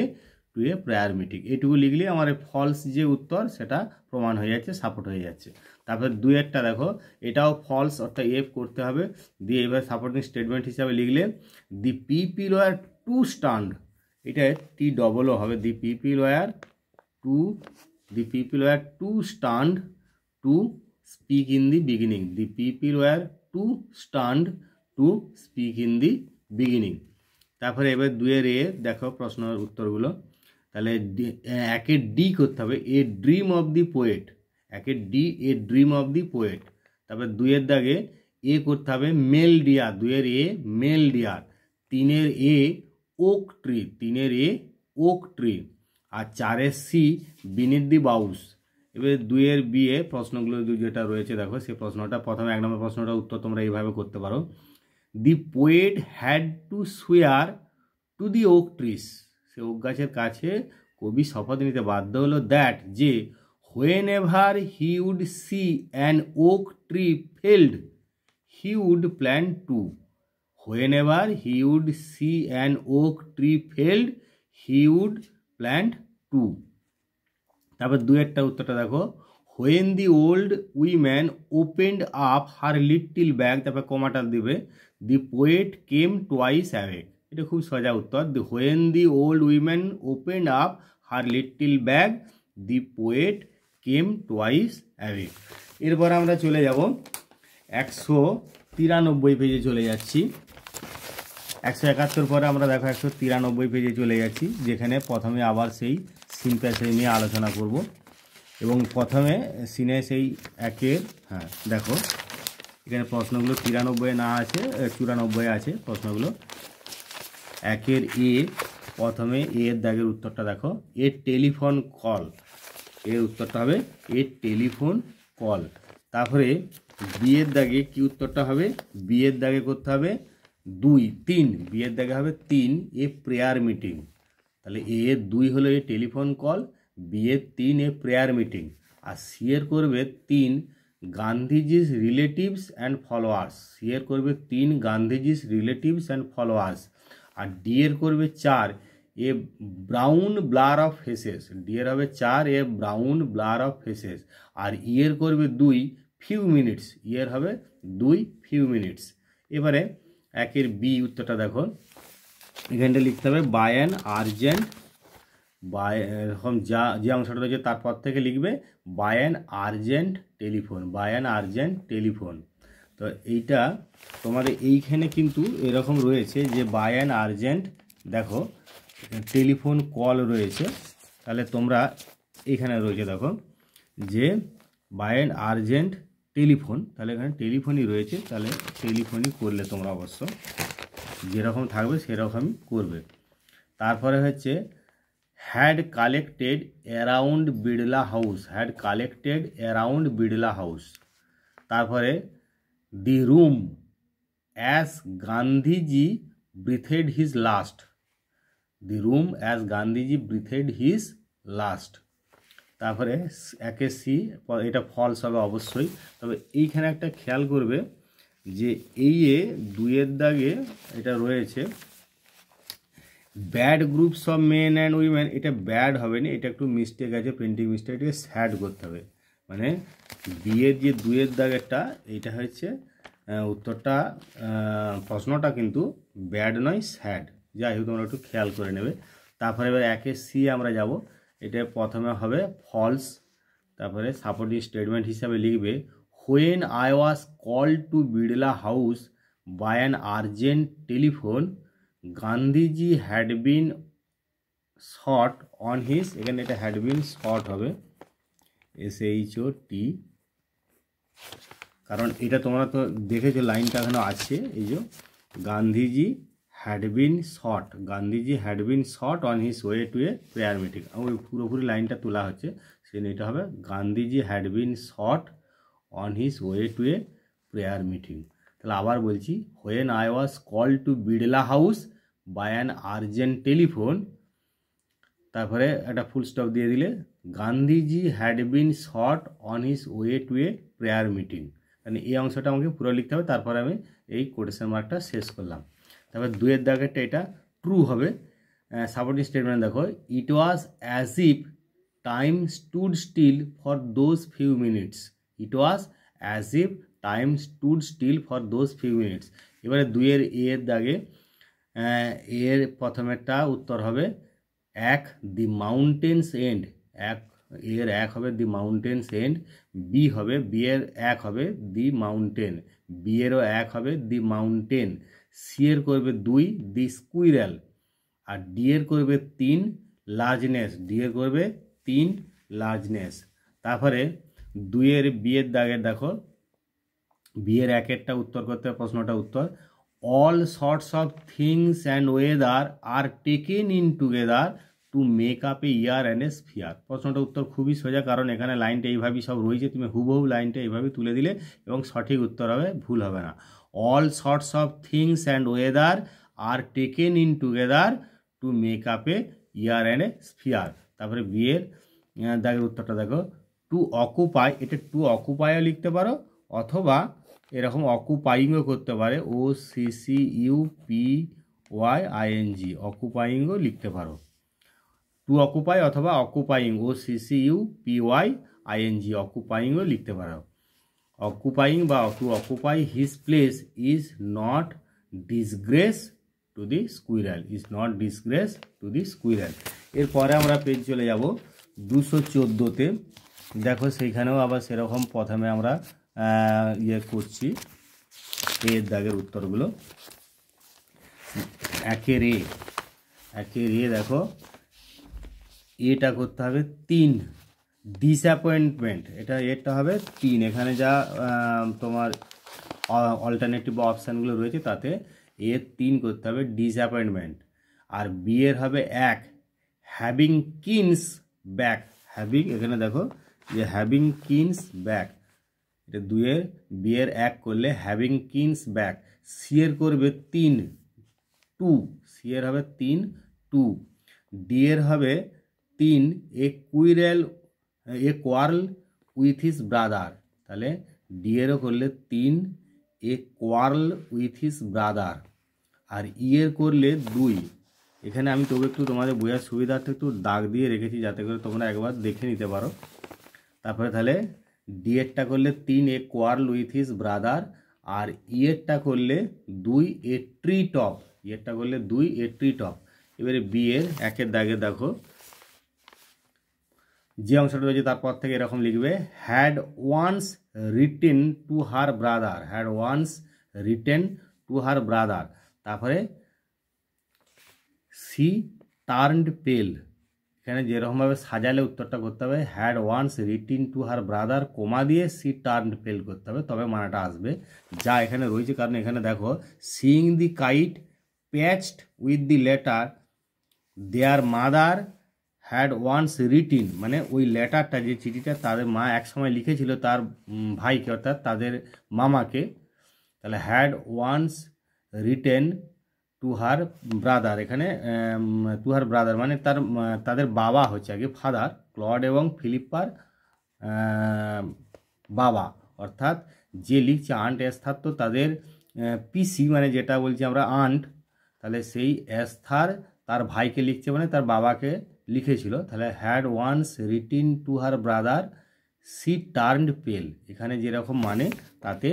to a prayer meeting, এইটুকু লিখলে আমার ফলস যে উত্তর সেটা প্রমাণ হয়ে যাচ্ছে, সাপোর্ট হয়ে যাচ্ছে। তারপর দুয়েরটা দেখো এটাও ফলস অর্থাৎ এফ করতে হবে, দিয়ে এবার সাপোর্টিং স্টেটমেন্ট হিসাবে লিখলে the people were two stand, এটা টি ডবলও হবে, the people were two stand to speak in the beginning, the people were two stand to speak in the beginning. তারপরে এবার দুয়ের এ দেখো প্রশ্নের উত্তরগুলো, তাহলে একে ডি করতে হবে, a dream of the poet, একে D a dream of the poet. তারপরে দুয়ের দাগে এ করতে হবে মেল ডিয়ার, দুয়ের এ মেল ডিয়ার। তিনের এ ওক ট্রি, তিনের এ ওক ট্রি। আর চারের সি বিনিত দি বাউস। এবার দুয়ের বি এ প্রশ্নগুলো যেটা রয়েছে দেখো সেই প্রশ্নটা প্রথমে 1 নম্বর প্রশ্নটার উত্তর তোমরা এইভাবে করতে পারো, the poet had to swear to the oak trees, সে ওক গাছের কাছে কবি শপথ নিতে বাধ্য হলো দ্যাট যে whenever he would see an oak tree felled he would plant two, whenever he would see an oak tree felled he would plant two। তারপর দুয়েরটা উত্তরটা দেখো, when the old woman opened up her little bag, তারপর কমাটা দিবে the poet came twice awake, এটা খুব সোজা উত্তর, when the old woman opened up her little bag the poet came twice awake. এরপর আমরা চলে যাব 193 পেজে চলে যাচ্ছি, 171 পরে আমরা দেখো 193 পেজে চলে যাচ্ছি, যেখানে প্রথমে আবার সেই সিন প্যাসেজ নিয়ে আলোচনা করব এবং প্রথমে সিনে সেই একের হ্যাঁ দেখো এখানে প্রশ্নগুলো 93 না আছে 94 আছে প্রশ্নগুলো। একের এ প্রথমে এর দাগের উত্তরটা দেখো, এর টেলিফোন কল, এর উত্তরটা হবে এর টেলিফোন কল। তারপরে বিয়ের দাগে কি উত্তরটা হবে, বিয়ের দাগে করতে হবে 2 3, বিয়ের দাগে হবে 3 এ প্রেয়ার মিটিং, তাহলে এ 2 হলো এ টেলিফোন কল, বিয়ের 3 এ প্রেয়ার মিটিং। আর সিয়ের করবে 3 গান্ধীজির রিলেটিভস অ্যান্ড ফলোয়ার্স, সিয়ের করবে 3 গান্ধীজির রিলেটিভস অ্যান্ড ফলোয়ার্স। আর ডিয়ের করবে 4 a brown blur of faces, ডিয়ের হবে 4 a brown blur of faces. আর ইয়ের করবে 2 ফিউ মিনিটস, ইয়ের হবে 2 ফিউ মিনিটস। এবারে একের বি উত্তরটা দেখো, এখানটা লিখতে হবে বাই অ্যান আর্জেন্ট, বাই এরকম যা যে অংশটা রয়েছে তারপর থেকে লিখবে by an urgent telephone, by an urgent telephone. তো এইটা তোমাদের এইখানে কিন্তু এরকম রয়েছে যে বাই অ্যান আর্জেন্ট দেখো টেলিফোন কল রয়েছে, তাহলে তোমরা এখানে রয়েছে দেখো যে বাই অ্যান আর্জেন্ট টেলিফোন তাহলে এখানে টেলিফোনই রয়েছে তাহলে টেলিফোনই করলে তোমরা অবশ্য যেরকম থাকবে সেরকমই করবে। তারপরে হচ্ছে had collected around Birla house, had collected around Birla house. তারপরে the room as Gandhiji breathed his last, the room as Gandhiji breathed his last. তারপরে একে সি এটা ফলস হবে অবশ্যই, তবে এইখানে একটা খেয়াল করবে যে এই এ দুয়ের দাগে এটা রয়েছে bad groups of men and women, এটা ব্যাড হবে না, এটা একটু মিস্টেক আছে প্রিন্টিং মিস্টেক, এটাকে স্যাড করতে হবে। মানে বিয়ের যে দুয়ের দাগ একটা এটা হচ্ছে উত্তরটা, প্রশ্নটা কিন্তু ব্যাড নয় স্যাড, যাই হোক তোমরা একটু খেয়াল করে নেবে। তারপরে এবার একে সি আমরা যাব, এটা প্রথমে হবে ফলস, তারপরে সাপোর্টিং স্টেটমেন্ট হিসাবে লিখবে when I was called to Birla house by an urgent telephone Gandhiji had been shot on his, এখানে এটা হ্যাড বিন শট হবে SHOT, কারণ এটা তোমরা তো দেখেছো লাইনটা এখানে আছে, এই যে Gandhiji had been shot, Gandhiji had been shot on his way to a prayer meeting, ওই পুরোপুরি লাইনটা তোলা হচ্ছে, সেখানে এটা হবে Gandhiji had been shot on his way to a prayer meeting. তাহলে আবার বলছি when I was call to Birla house by an urgent telephone, তারপরে একটা ফুল স্টপ দিয়ে দিলে Gandhiji had been shot on his way to a prayer meeting, মানে এই অংশটা আমাকে পুরো লিখতে হবে। তারপরে আমি এই কোটেশন মার্কটা শেষ করলাম। তারপর দুয়ের দাগেরটা এটা ট্রু হবে। সাপোর্টিং স্টেটমেন্ট দেখো, it was as if time stood still for those few minutes, it was as if time stood still for those few minutes. এবারে দুয়ের এর দাগে এর প্রথমেরটা উত্তর হবে এক দি মাউন্টেন্স এন্ড, এক এর এক হবে দি মাউন্টেন্স এন্ড, বি হবে বি এর এক হবে দি মাউন্টেন, বি এরও এক হবে দি মাউন্টেন, সি এর করবে দুই দি স্কুইরাল, আর ডি এর করবে তিন লার্জনেস, ডি এর করবে তিন লার্জনেস। তারপরে দুইয়ের বিয়ের দাগের দেখো বিয়ের একেরটা উত্তর করতে প্রশ্নটা উত্তর all sorts of things and weather are taken in together to make up a year and a sphere. প্রশ্নটা উত্তর খুবই সোজা, কারণ এখানে লাইনটা এইভাবেই সব রয়েছে, তুমি হুবহু লাইনটা এইভাবে তুলে দিলে এবং সঠিক উত্তর হবে, ভুল হবে না। All sorts of things and weather are taken in together to make up a year and a sphere. তারপরে বিয়ের দাগের উত্তরটা দেখো টু অকুপাই, এটা টু অকুপাইও লিখতে পারো অথবা এরকম অকুপাইংও করতে পারে, OCCUPYING অকুপাইংও লিখতে পারো, টু অকুপাই অথবা অকুপাইং OCCUPYING অকুপাইংও লিখতে পারো। অকুপাইং বা to occupy his place is not disgrace to the squirrel, is not disgrace to the squirrel. এরপরে আমরা পেজ চলে যাব 214-তে, দেখো সেইখানেও আবার সেরকম প্রথমে আমরা ইয়ে করছি এর দাগের উত্তরগুলো। একের এ, একের এ দেখো এটা করতে হবে তিন ডিসঅ্যাপয়েন্টমেন্ট, এটা এটা হবে তিন, এখানে যা তোমার অল্টারনেটিভ বা অপশানগুলো রয়েছে তাতে এর তিন করতে হবে ডিসঅ্যাপয়েন্টমেন্ট। আর বিয়ের হবে এক হ্যাভিং কিনস ব্যাক, হ্যাভিং এখানে দেখো যে হ্যাভিং কিনস ব্যাক, এটা দুয়ের বিয়ের এক করলে হ্যাভিং কিনস ব্যাক, সি এর করবে তিন টু, সি এর হবে তিন টু, ডি এর হবে তিন a quarrel a quarrel with his brother, তাহলে ডি এরও করলে তিন a quarrel with his brother, আর ই এর করলে দুই। এখানে আমি তবে একটু তোমাদের বোঝার সুবিধার্থে একটু দাগ দিয়ে রেখেছি যাতে করে তোমরা একবার দেখে নিতে পারো। তারপরে তাহলে ডি এরটা করলে তিন a quarrel with his brother, আর ই এরটা করলে দুই এ ট্রি টপ, ই এরটা করলে দুই এ ট্রি টপ। এবারে বিয়ের একের দাগে দেখো যে অংশটা রয়েছে তারপর থেকে এরকম লিখবে had once written to her brother, had once written to her brother. তারপরে সি টার্নড পেল, এখানে যেরকমভাবে সাজালে উত্তরটা করতে হবে, had once written to her brother, comma দিয়ে সি টার্ন ফেল করতে হবে, তবে মানাটা আসবে যা এখানে রয়েছে। কারণ এখানে দেখো seeing the kite patched with the letter their mother had once written, মানে ওই লেটারটা যে চিঠিটা তাদের মা একসময় লিখেছিল তার ভাইকে অর্থাৎ তাদের মামাকে, তাহলে had once written to her brother, এখানে টু হার ব্রাদার মানে তাদের বাবা হচ্ছে আগে ফাদার, ক্লড এবং ফিলিপ্পার বাবা, অর্থাৎ যে লিখছে আন্ট এস্থার তো তাদের পিসি মানে যেটা বলছি আমরা আন্ট, তাহলে সেই এস্থার তার ভাইকে লিখছে মানে তার বাবাকে লিখেছিল। তাহলে had once written to her brother she turned pale, এখানে যেরকম মানে তাতে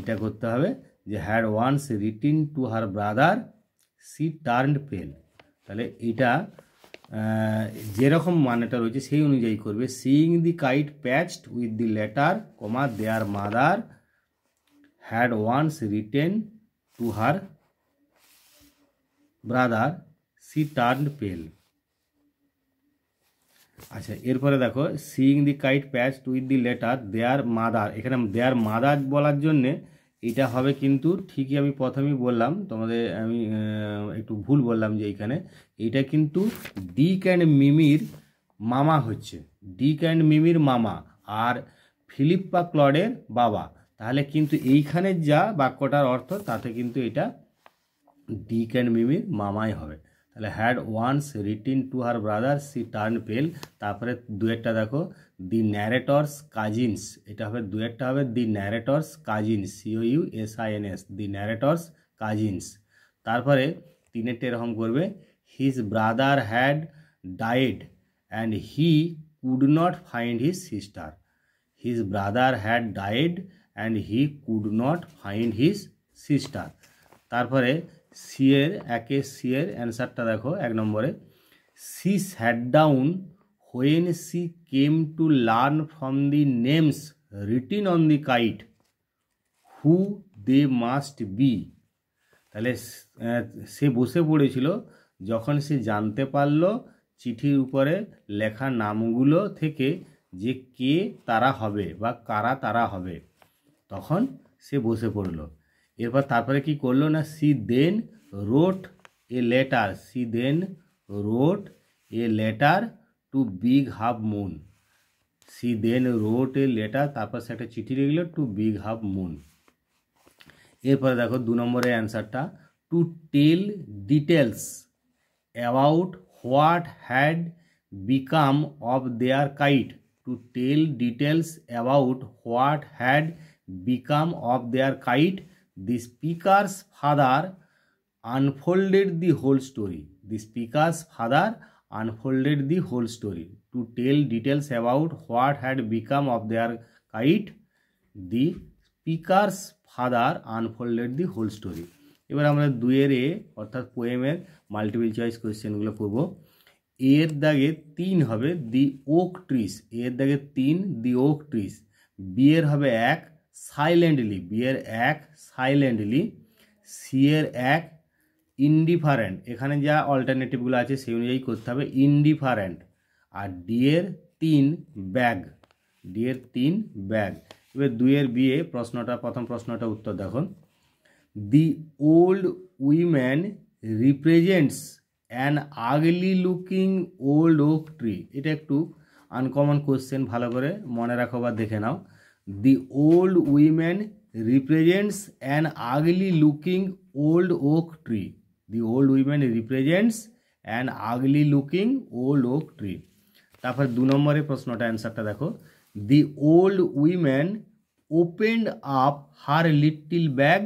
এটা করতে হবে যে had once written to her brother she turned pale. তাহলে এটা যেরকম মানেটা রয়েছে সেই অনুযায়ী করবে। Seeing the kite patched with the letter comma their mother had once written to her brother she turned pale. আচ্ছা এরপরে দেখো seeing the kite patched with the letter their mother, এখানে দেয়ার মাদার বলার জন্যে এটা হবে কিন্তু ঠিকই আমি প্রথমেই বললাম তোমাদের, আমি একটু ভুল বললাম যে এইখানে এটা কিন্তু ডিক অ্যান্ড মিমির মামা হচ্ছে, ডিক অ্যান্ড মিমির মামা আর ফিলিপ্পা ক্লডের বাবা, তাহলে কিন্তু এইখানে যা বাক্যটার অর্থ তাতে কিন্তু এটা ডিক অ্যান্ড মিমির মামাই হবে। তাহলে had once written to her brother she turn pale. তারপরে দুয়েরটা দেখো দি ন্যারেটরস কাজিনস, এটা হবে দুয়েরটা হবে the narrator's cousins COUSINS the narrator's cousins. তারপরে তিনেরটা এরকম করবে his brother had died and he could not find his sister, his brother had died and he could not find his sister. তারপরে সিয়ের একে সিয়ের অ্যান্সারটা দেখো এক নম্বরে she sat down when she came to learn from the names written on the kite who they must be, তাহলে সে বসে পড়েছিল যখন সে জানতে পারল চিঠির উপরে লেখা নামগুলো থেকে যে কে তারা হবে বা কারা তারা হবে, তখন সে বসে পড়ল। এরপর তারপরে কি করলো না she then wrote a letter, she then wrote a letter to Big half Moon, she then wrote a letter তারপর সে একটা চিঠি লিখলো টু বিগ হাফ মুন। এরপরে দেখো দু নম্বরের অ্যান্সারটা to tell details about what had become of their kite, to tell details about what had become of their kite the speaker's father unfolded the whole story, the speaker's father unfolded the whole story to tell details about what had become of their kite, the speaker's father unfolded the whole story। এবার আমরা দুয়ের এ অর্থাৎ পোয়েমের মাল্টিপল চয়েস কোয়েশ্চেনগুলো করবো। এর দাগে 3 হবে দি ওক ট্রিস, এর দাগে 3 দি ওক ট্রিস, বি এর হবে 1 সাইলেন্টলি, বি এর 1 সাইলেন্টলি, সি এর 1 ইনডিফারেন্ট, এখানে যা অল্টারনেটিভগুলো আছে সেই অনুযায়ী করতে হবে ইনডিফারেন্ট, আর ডি এর 3 ব্যাগ, ডি এর 3 ব্যাগ। এবার 2 এর বিয়ে প্রশ্নটা প্রথম প্রশ্নটা উত্তর দেখুন the old woman represents an ugly looking old oak tree, এটা একটু আনকমন কোশ্চেন, ভালো করে মনে রাখো বা দেখে নাও। The old woman represents an ugly looking old oak tree, the old woman represents an ugly looking old oak tree। তারপর 2 নম্বরের প্রশ্নটা অ্যানসারটা দেখো the old woman opened up her little bag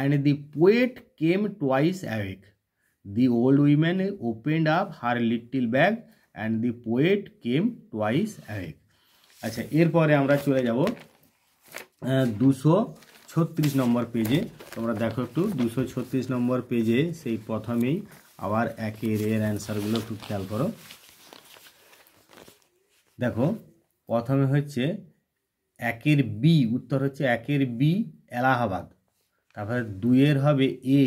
and the poet came twice awake, the old woman opened up her little bag and the poet came twice awake। আচ্ছা এরপরে আমরা চলে যাব 236 নম্বর পেজে, তোমরা দেখো একটু 236 নম্বর পেজে সেই প্রথমেই আবার একই এর অ্যান্সারগুলো একটু খেয়াল করো। দেখো প্রথমে হচ্ছে 1-এর বি, উত্তর হচ্ছে 1-এর বি এলাহাবাদ, তারপরে 2-এর হবে এ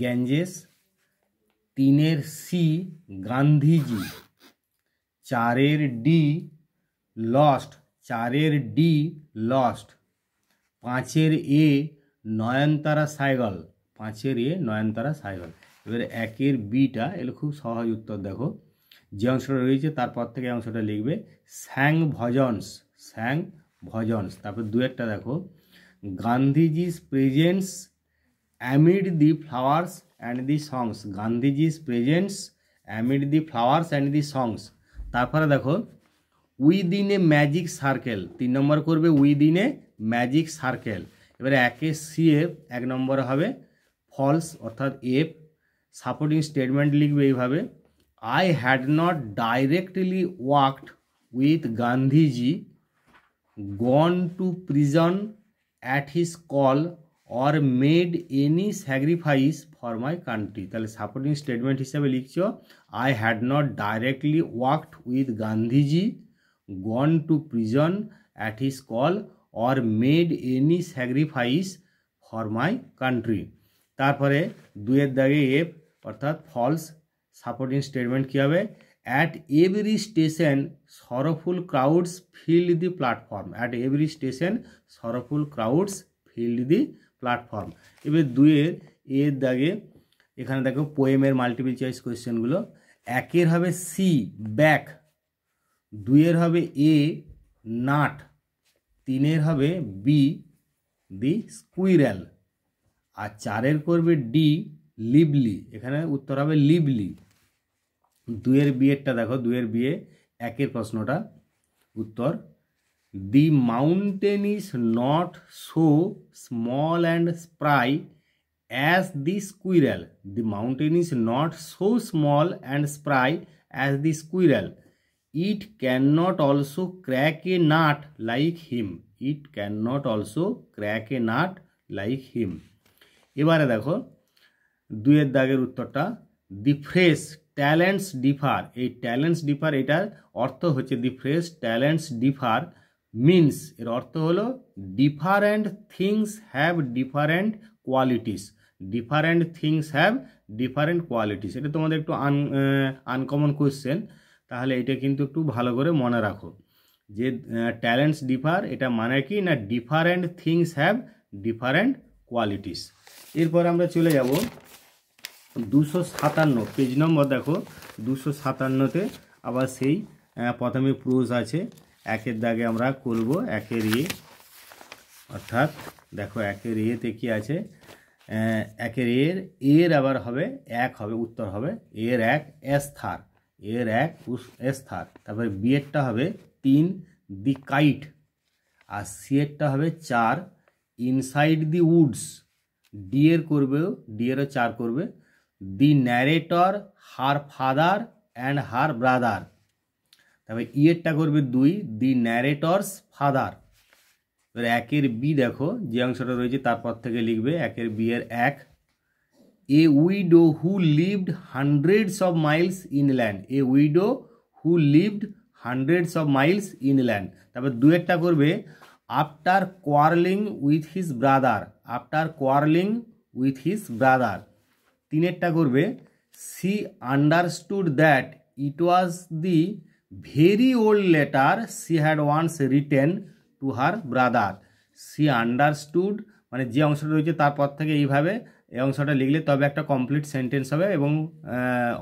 গ্যাঞ্জেস, 3-এর সি গান্ধীজি, चारेर डी लॉस्ट, चारेर डी लॉस्ट। पाँचेर ए नयनतारा साइकेल, पाँचेर ए नयनतारा साइकेल। এবারে একের বিটা এলো খুব সহজ উত্তর দেখো, যে অংশটা রয়েছে তারপর থেকে অংশটা লিখবে স্যাং ভজনস, স্যাং ভজনস। তারপর দু একটা দেখো, Gandhiji's presence amid the flowers and the songs, Gandhiji's presence amid the flowers and the songs. তারপরে দেখো উইদিন এ ম্যাজিক সার্কেল, তিন নম্বর করবে উইদিন এ ম্যাজিক সার্কেল। এবারে একে সি এফ এক নম্বরে হবে ফলস অর্থাৎ এফ। সাপোর্টিং স্টেটমেন্ট লিখবে এইভাবে, I had not directly worked with Gandhiji, gone to prison at his call, or made any sacrifice for my country. তাহলে সাপোর্টিং স্টেটমেন্ট হিসাবে লিখছো I had not directly worked with Gandhiji, gone to prison at his call, or made any sacrifice for my country. তারপরে দুয়ের দাগে এফ অর্থাৎ ফলস। সাপোর্টিং স্টেটমেন্ট কী হবে, at every station sorrowful crowds filled the platform, at every station sorrowful crowds filled the platform. এবার দুয়ের এর দাগে এখানে দেখো পোয়েমের মাল্টিপল চয়েস কোয়েশ্চেনগুলো, একের হবে সি ব্যাক, দুয়ের হবে এ নাট, তিনের হবে বি দি স্কুইরেল, আর চারের করবে ডি লিভলি, এখানে উত্তর হবে লিভলি। দুয়ের বিয়েরটা দেখো, দুয়ের বিয়ে একের প্রশ্নটা উত্তর, the mountain is not so small and spry as the squirrel, the mountain is not so small and spry as the squirrel, it can not also crack a nut like him, it can not also crack a nut like him. এবারে দেখো দুয়ের দাগের উত্তরটা, দি ফ্রেশ ট্যালেন্টস ডিফার, এই ট্যালেন্টস ডিফার এটার অর্থ হচ্ছে the fresh talents differ means, এর অর্থ হলো different things have different qualities, different things have different qualities. এটা তোমাদের একটু আনকমন কোয়েশ্চেন, তাহলে এটা কিন্তু একটু ভালো করে মনে রাখো যে ট্যালেন্টস ডিফার এটা মানে কি না different things have different qualities. এরপর আমরা চলে যাব 257 পেজ নম্বর দেখো, 257-তে আবার সেই প্রথমে প্রোজ আছে, একের দাগে আমরা করব একের ইয়ে অর্থাৎ দেখো একের ইয়েতে কী আছে, একের এর এর আবার হবে এক হবে উত্তর হবে এর এক এস্থার, এর এক এস্থার। তারপরে বিয়েরটা হবে 3 দি কাইট, আর সিয়েরটা হবে 4 ইনসাইড দি উডস, ডিয়ের করবেও ডিয়েরও 4 করবে, the narrator her father and her brother, তারপরে ইয়েরটা করবে 2 দি ন্যারেটরস ফাদার। এবার একের বি দেখো যে অংশটা রয়েছে তারপর থেকে লিখবে একের বি এর এক, a widow who lived hundreds of miles inland, a widow who lived hundreds of miles inland. তারপরে দুয়েরটা করবে after quarrelling with his brother, after quarrelling with his brother. তিনেরটা করবে she understood that it was the very old letter she had once written to her brother, she understood মানে যে অংশটা রয়েছে তারপর থেকে এইভাবে এই অংশটা লিখলে তবে একটা কমপ্লিট সেন্টেন্স হবে এবং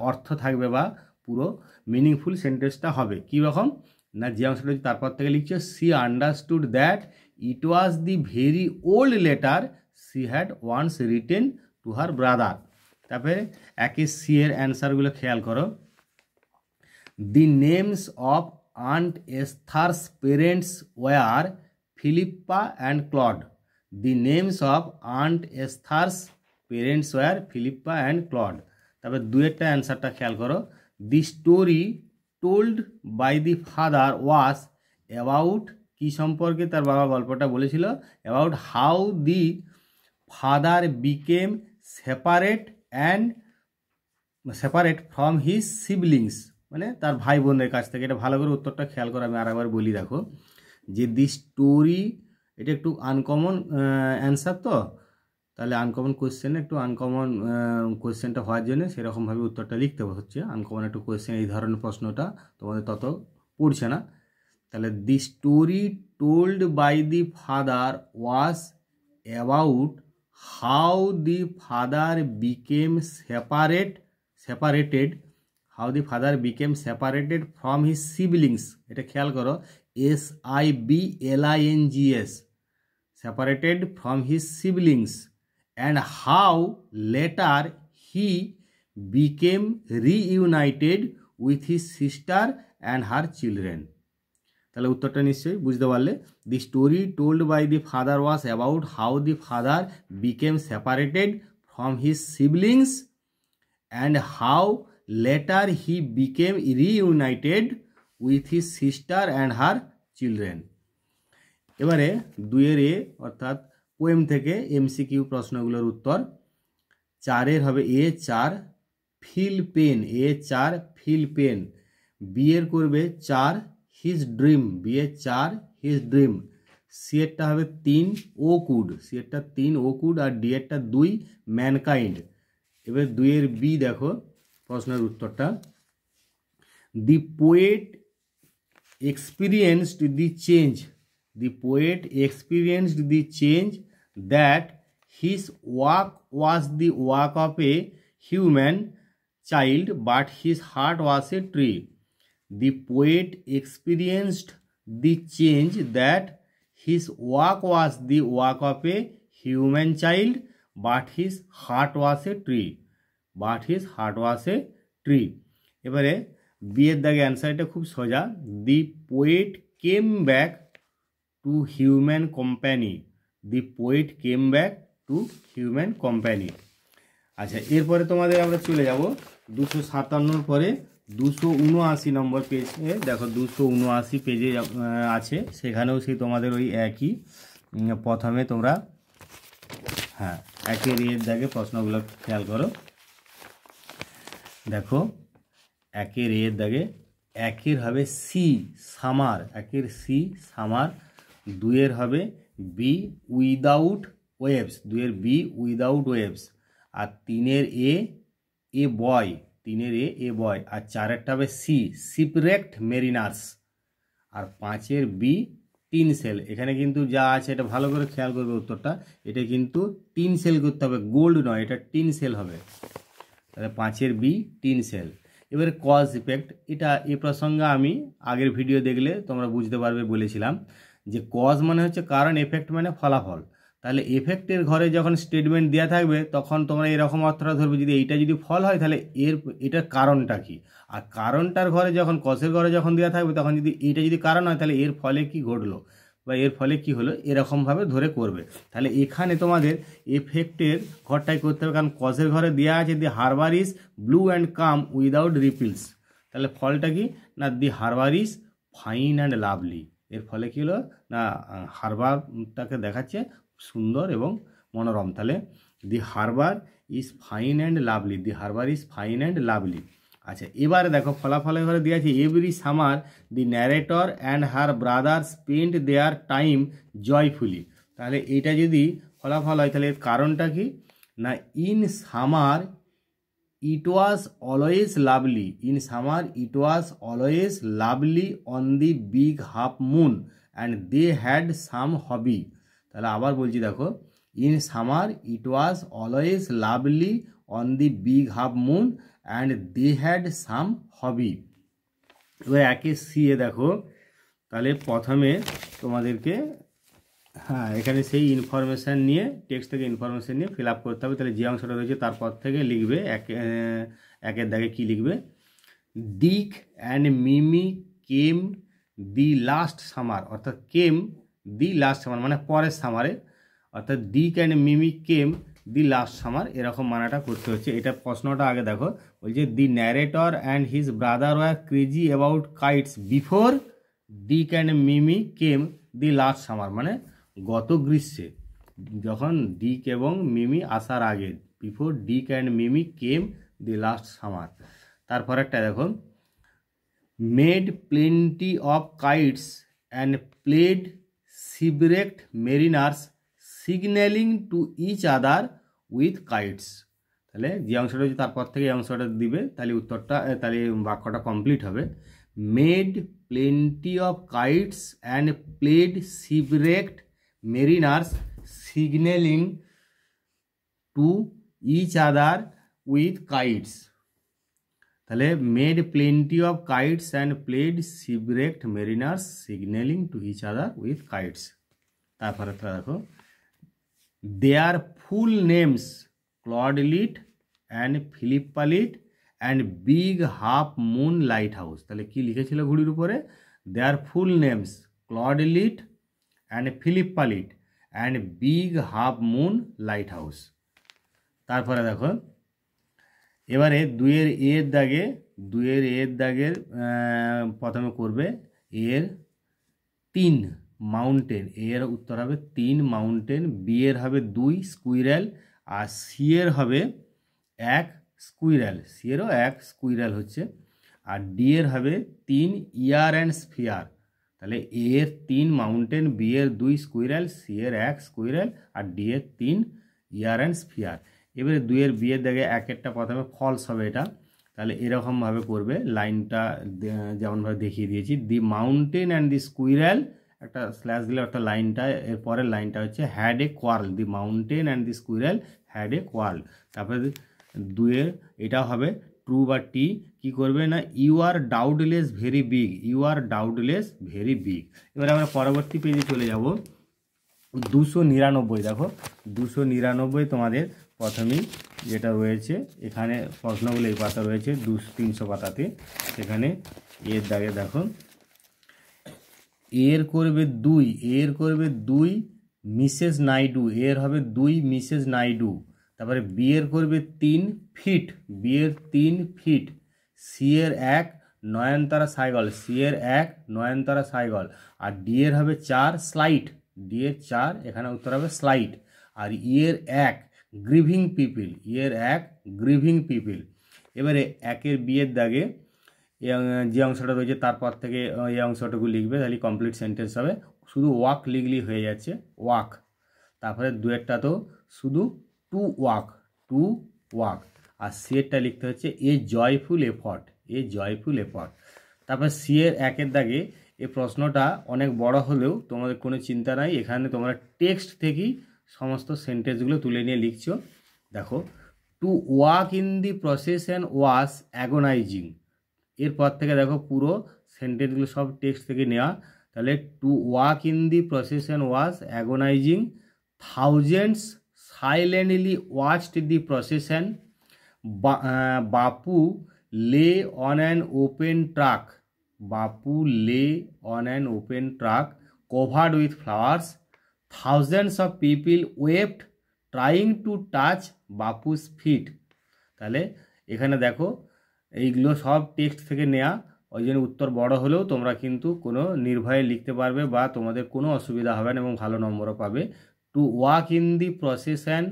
অর্থ থাকবে বা পুরো মিনিংফুল সেন্টেন্সটা হবে। কী রকম না যে অংশটা রয়েছে তারপর থেকে লিখছো she understood that it was the very old letter she had once written to her brother. তারপরে একে সি এর অ্যান্সারগুলো খেয়াল করো, the names of Aunt Esther's parents were Philippa and Claude, the names of Aunt Esther's parents were Philippa and Claude. তারপরে দুয়েরটা অ্যান্সারটা খেয়াল করো, the story told by the father was about কি সম্পর্কে তার বাবা গল্পটা বলেছিল, about how the father became separate from his siblings, মানে তার ভাই বোনদের কাছ থেকে। এটা ভালো করে উত্তরটা খেয়াল করো, আমি আর একবার বলি দেখো যে দি স্টোরি এটা একটু আনকমন অ্যান্সার, তো তাহলে আনকমন কোশ্চেন একটু আনকমন কোশ্চেনটা হওয়ার জন্য সেরকমভাবে উত্তরটা লিখতে হচ্ছে। আনকমন একটু কোশ্চেন এই ধরনের প্রশ্নটা তোমাদের তত পড়ছে না। তাহলে the story told by the father was about how the father became separated how the father became separated from his siblings. এটা খেয়াল করো SIBLINGS separated from his siblings and how later he became reunited with his sister and her children. তাহলে উত্তরটা নিশ্চয়ই বুঝতে পারলে। The story told by the father was about how the father became separated from his siblings and how later he became reunited with his sister and her children. এবারে দুয়ের এ অর্থাৎ পোয়েম থেকে MCQ প্রশ্নগুলোর উত্তর। চারের হবে A4 feel pen. A4 feel pen. বিয়ের করবে 4 হিজ ড্রিম। বিয়ের 4 হিজ ড্রিম। সিয়েরটা হবে 3 ও কুড। সিয়েরটা 3 ও কুড আর ডিয়েরটা 2 ম্যানকাইন্ড। এবার দুইয়ের বি দেখো প্রশ্নের উত্তরটা। The poet experienced the change. The poet experienced the change that his work was the work of a human child, but his heart was a tree. The poet experienced the change that his work was the work of a human child, but his heart was a tree. But his heart was a tree. এবারে বিয়ের দাগে অ্যান্সারটা খুব সোজা। The poet came back to human company. The poet came back to human company. আচ্ছা এরপরে তোমাদের আমরা চলে যাব 257 পরে 279 নম্বর পেজে। দেখো 279 পেজে আছে, সেখানেও সেই তোমাদের ওই একই প্রথমে তোমরা হ্যাঁ একই এর দাগে প্রশ্নগুলো খেয়াল করো। দেখো একের এর দাগে একের হবে সি সামার। একের সি সামার। দুয়ের হবে বি উইদাউট ওয়েভস। দুয়ের বি উইদাউট ওয়েভস। আর তিনের এ এ বয়। তিনের এ এ বয়। আর চারেরটা হবে সি শিপরেক্ট মেরিনার্স। আর পাঁচের বি তিন সেল। এখানে কিন্তু যা আছে এটা ভালো করে খেয়াল করবে উত্তরটা। এটা কিন্তু তিন সেল করতে হবে, গোল্ড নয়, এটা তিন সেল হবে। তাহলে পাঁচের বি তিন সেল। এবারে কজ ইফেক্ট, এটা এ প্রসঙ্গে আমি আগের ভিডিও দেখলে তোমরা বুঝতে পারবে, বলেছিলাম যে কজ মানে হচ্ছে কারণ, এফেক্ট মানে ফলাফল। তাহলে এফেক্টের ঘরে যখন স্টেটমেন্ট দেওয়া থাকবে তখন তোমরা এরকম অর্থটা ধরবে, যদি এইটা যদি ফল হয় তাহলে এটার কারণটা কি। আর কারণটার ঘরে যখন কজের ঘরে যখন দেওয়া থাকবে তখন যদি এইটা যদি কারণ হয় তাহলে এর ফলে কি ঘটলো বা এর ফলে কি হলো, এরকমভাবে ধরে করবে। তাহলে এখানে তোমাদের এফেক্টের ঘরটাই করতে হবে, কারণ কজের ঘরে দেওয়া আছে the harbour is blue and calm without ripples. তাহলে ফলটা কি না the harbour is fine and lovely. এর ফলে কি হলো না হারবারটাকে দেখাচ্ছে সুন্দর এবং মনোরম। তাহলে the harbour is fine and lovely. The harbour is fine and lovely. আচ্ছা এবারে দেখো ফলাফলের ঘরে দেওয়া আছে every summer the narrator and her brother spend their time joyfully. তাহলে এইটা যদি ফলাফল হয় তাহলে এর কারণটা কি না in summer it was always lovely. In summer it was always lovely on the big half Moon and they had some hobby. তাহলে আবার বলছি দেখো in summer it was always lovely on the big half Moon and they had some hobby. এবার একে সিয়ে দেখো। তাহলে প্রথমে তোমাদেরকে হ্যাঁ এখানে সেই ইনফরমেশান নিয়ে টেক্সট থেকে ইনফরমেশান নিয়ে ফিল আপ করতে হবে। তাহলে যে অংশটা রয়েছে তারপর থেকে লিখবে একের দাগে কী লিখবে। Dick and Mimi came the last summer. অর্থাৎ কেম দি লাস্ট সামার মানে পরের সামারে, অর্থাৎ Dick and Mimi came the last summer, এরকম মানাটা করতে হচ্ছে। এটা প্রশ্নটা আগে দেখো বলছে the narrator and his brother were crazy about kites before Dick and Mimi came the last summer. মানে গত গ্রীষ্মে যখন ডিক এবং মিমি আসার আগে, before Dick and Mimi came the last summer. তারপর একটা দেখো made plenty of kites and played shipwrecked mariners signalling to each other with kites. তাহলে যে অংশটা হচ্ছে তারপর থেকে এই অংশটা দিবে, তাহলে উত্তরটা তাহলে বাক্যটা কমপ্লিট হবে। Made plenty of kites and played shipwrecked mariners signalling to each other with kites. তাহলে made plenty of kites and played shipwrecked mariners signalling to each other with kites. তারপরে দেখো their full names Claude Little and Philippa Little and Big half moon lighthouse. তাহলে কি লিখেছিল ঘুড়ির উপরে? Their full names Claude Little and Philippa Little and Big half moon lighthouse. তারপরে দেখো এবারে দুয়ের এর দাগের প্রথমে করবে এর তিন মাউন্টেন, এর উত্তর হবে তিন মাউন্টেন, বি এর হবে দুই স্কুইরেল আর সি এর হবে এক স্কুইরেল, সি এরও এক স্কুইরেল হচ্ছে, আর ডি এর হবে তিন ইয়ার অ্যান্ড স্ফিয়ার। তাহলে এ এর তিন মাউন্টেন, বি এর দুই স্কুইরেল, সি এর এক স্কুইরেল আর ডি এর তিন ইয়ার অ্যান্ড স্ফিয়ার। এবারে দুয়ের বিয়ের দাগে একেরটা প্রথমে ফলস হবে এটা, তাহলে এরকমভাবে করবে লাইনটা যেমনভাবে দেখিয়ে দিয়েছি। The mountain and the squirrel একটা স্ল্যাশ দিলে একটা লাইনটা, এরপরের লাইনটা হচ্ছে had a quarrel, the mountain and the squirrel had a quarrel. তারপরে দুয়ের এটা হবে ট্রু বা টি, কী করবে না you are doubtless very big, you are doubtless very big. এবার আমরা পরবর্তী পেজে চলে যাব 299। দেখো 299 তোমাদের প্রথমেই যেটা রয়েছে এখানে প্রশ্নগুলো এই পাতা রয়েছে 300 পাতাতে, সেখানে এর দাগে দেখো এর করবে দুই মিসেস নাইডু, এর হবে দুই মিসেস নাইডু। তারপরে বি এর করবে তিন ফিট, বি এর তিন ফিট। সি এর এক নয়নতারা সাইগল, সি এর এক নয়নতারা সাইগল। আর ডি এর হবে চার স্লাইট, ডি এর চার, এখানে উত্তর হবে স্লাইট। আর ই এর এক গ্রিভিং পিপিল, ইয়ের এক গ্রিভিং পিপিল। এবারে একের বিয়ের দাগে যে অংশটা রয়েছে তারপর থেকে এই অংশটুকু লিখবে, তাহলে কমপ্লিট সেন্টেন্স হবে। শুধু ওয়াক লিখলি হয়ে যাচ্ছে ওয়াক। তারপরে দুয়েরটা তো শুধু টু ওয়াক, টু ওয়াক। আর সিয়েরটা লিখতে হচ্ছে a joyful effort, a joyful effort. তারপর সিয়ের একের দাগে এই প্রশ্নটা অনেক বড় হলেও তোমাদের কোনো চিন্তা নাই, এখানে তোমরা টেক্সট থেকেই সমস্ত সেন্টেন্সগুলো তুলে নিয়ে লিখছো। দেখো to walk in the procession was agonising, এরপর থেকে দেখো পুরো সেন্টেন্সগুলো সব টেক্সট থেকে নেওয়া। তাহলে to walk in the procession was agonising, thousands silently watched the procession, Bapu lay on an open truck, Bapu lay on an open truck covered with flowers, thousands of people wept trying to touch Bapu's feet। তাহলে এখানে দেখো এইগুলো সব টেক্সট থেকে নেওয়া, ওই জন্য উত্তর বড় হলেও তোমরা কিন্তু কোনো নির্ভয়ে লিখতে পারবে বা তোমাদের কোনো অসুবিধা হবে না এবং ভালো নম্বরও পাবে। To walk in the procession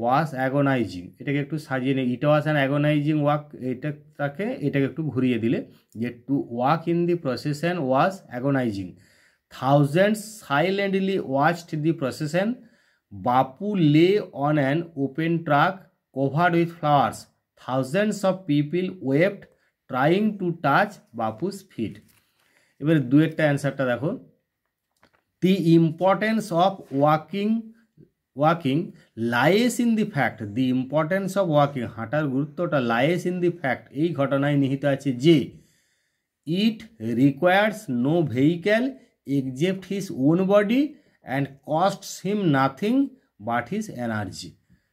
was agonising, এটাকে একটু সাজিয়ে নিই, it was an agonising walk, এটাকে একটু ঘুরিয়ে দিলে যে to walk in the procession was agonising, thousands silently watched the procession, bapu lay on an open track covered with flowers, thousands of people wept trying to touch bapu's feet। এবারে দুয়েরটা অ্যান্সারটা দেখো, the importance of walking lies in the fact, the importance of walking, হাঁটার গুরুত্বটা lies in the fact, এই ঘটনায় নিহিত আছে যে it requires no vehicle except his own body and costs him nothing but his energy।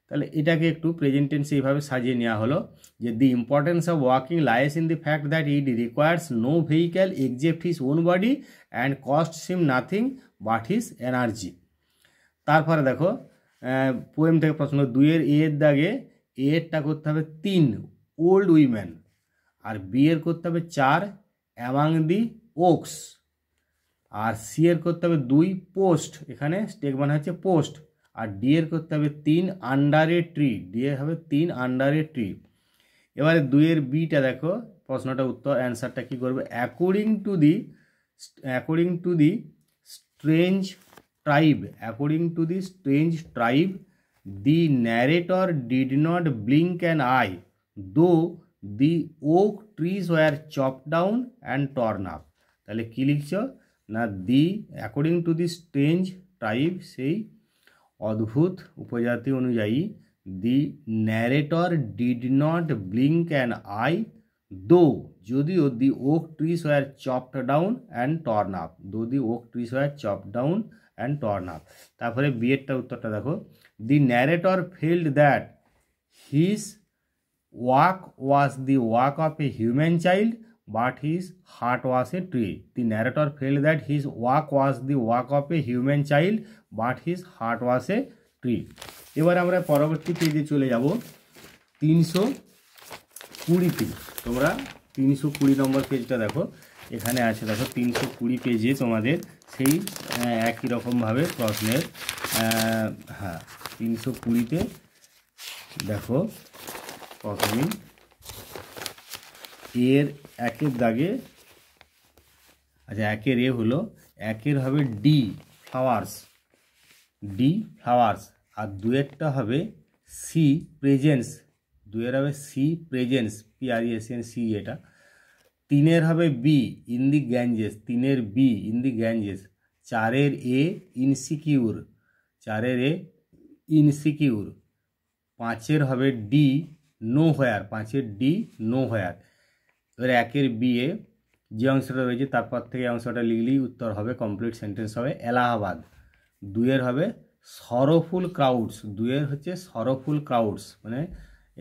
তাহলে এটাকে একটু প্রেজেন্টেন্স এইভাবে সাজিয়ে নেওয়া হলো যে the importance of walking lies in the fact that it requires no vehicle except his own body and costs him nothing but his energy. তারপরে দেখো পোয়েম থেকে প্রশ্ন দুয়ের এর দাগে এরটা করতে হবে তিন ওল্ড উইমেন, আর বিয়ের করতে হবে চার অ্যামাং দি ওক্স, আর সি এর করতে হবে দুই পোস্ট, এখানে স্টেক মানে হচ্ছে পোস্ট। আর ডি এর করতে হবে তিন আন্ডারে ট্রি, ডি এর হবে তিন আন্ডারে ট্রি। এবারে দুইয়ের বিটা দেখো প্রশ্নটা উত্তর অ্যান্সারটা কী করবে, according to the strange tribe. According to the strange tribe, the narrator did not blink an eye, though the oak trees were chopped down and torn up. তাহলে কি লিখছো না the according to the strange tribe, সেই অদ্ভুত উপজাতি অনুযায়ী, the narrator did not blink an eye though, যদিও the oak trees were chopped down and torn up, though the oak trees were chopped down and torn up. তারপরে বিয়েরটা উত্তরটা দেখো, the narrator felt that his walk was the walk of a human child but his heart was a tree. The narrator felt that his walk was the walk of a human child, but his heart was a tree. এবার আমরা পরবর্তী পেজে চলে যাব, 320 পেজ। তোমরা 320 নম্বর পেজটা দেখো, এখানে আছে দেখো 320 পেজে তোমাদের সেই একই রকমভাবে প্রশ্নের, হ্যাঁ 320-তে দেখো প্রথমে এর একের দাগে, আচ্ছা একের এ হলো, একের হবে ডি ফ্লাওয়ার্স, ডি ফ্লাওয়ার্স, আর দুয়েরটা হবে সি প্রেজেন্স, দুয়ের হবে সি প্রেজেন্স, PRESENS সি, এটা তিনের হবে বি ইন দি গ্যাঞ্জেস, তিনের বি ইন দি গ্যাঞ্জেস, চারের এ ইনসিকিউর, চারের এ ইনসিকিউর, পাঁচের হবে ডি নো হোয়ার, পাঁচের ডি নো হোয়ার। এবার একের বিয়ে যে অংশটা রয়েছে তারপর থেকে অংশটা লিখলেই উত্তর হবে, কমপ্লিট সেন্টেন্স হবে এলাহাবাদ। দুয়ের হবে সরফুল ক্রাউডস, দুয়ের হচ্ছে সরফুল ক্রাউডস, মানে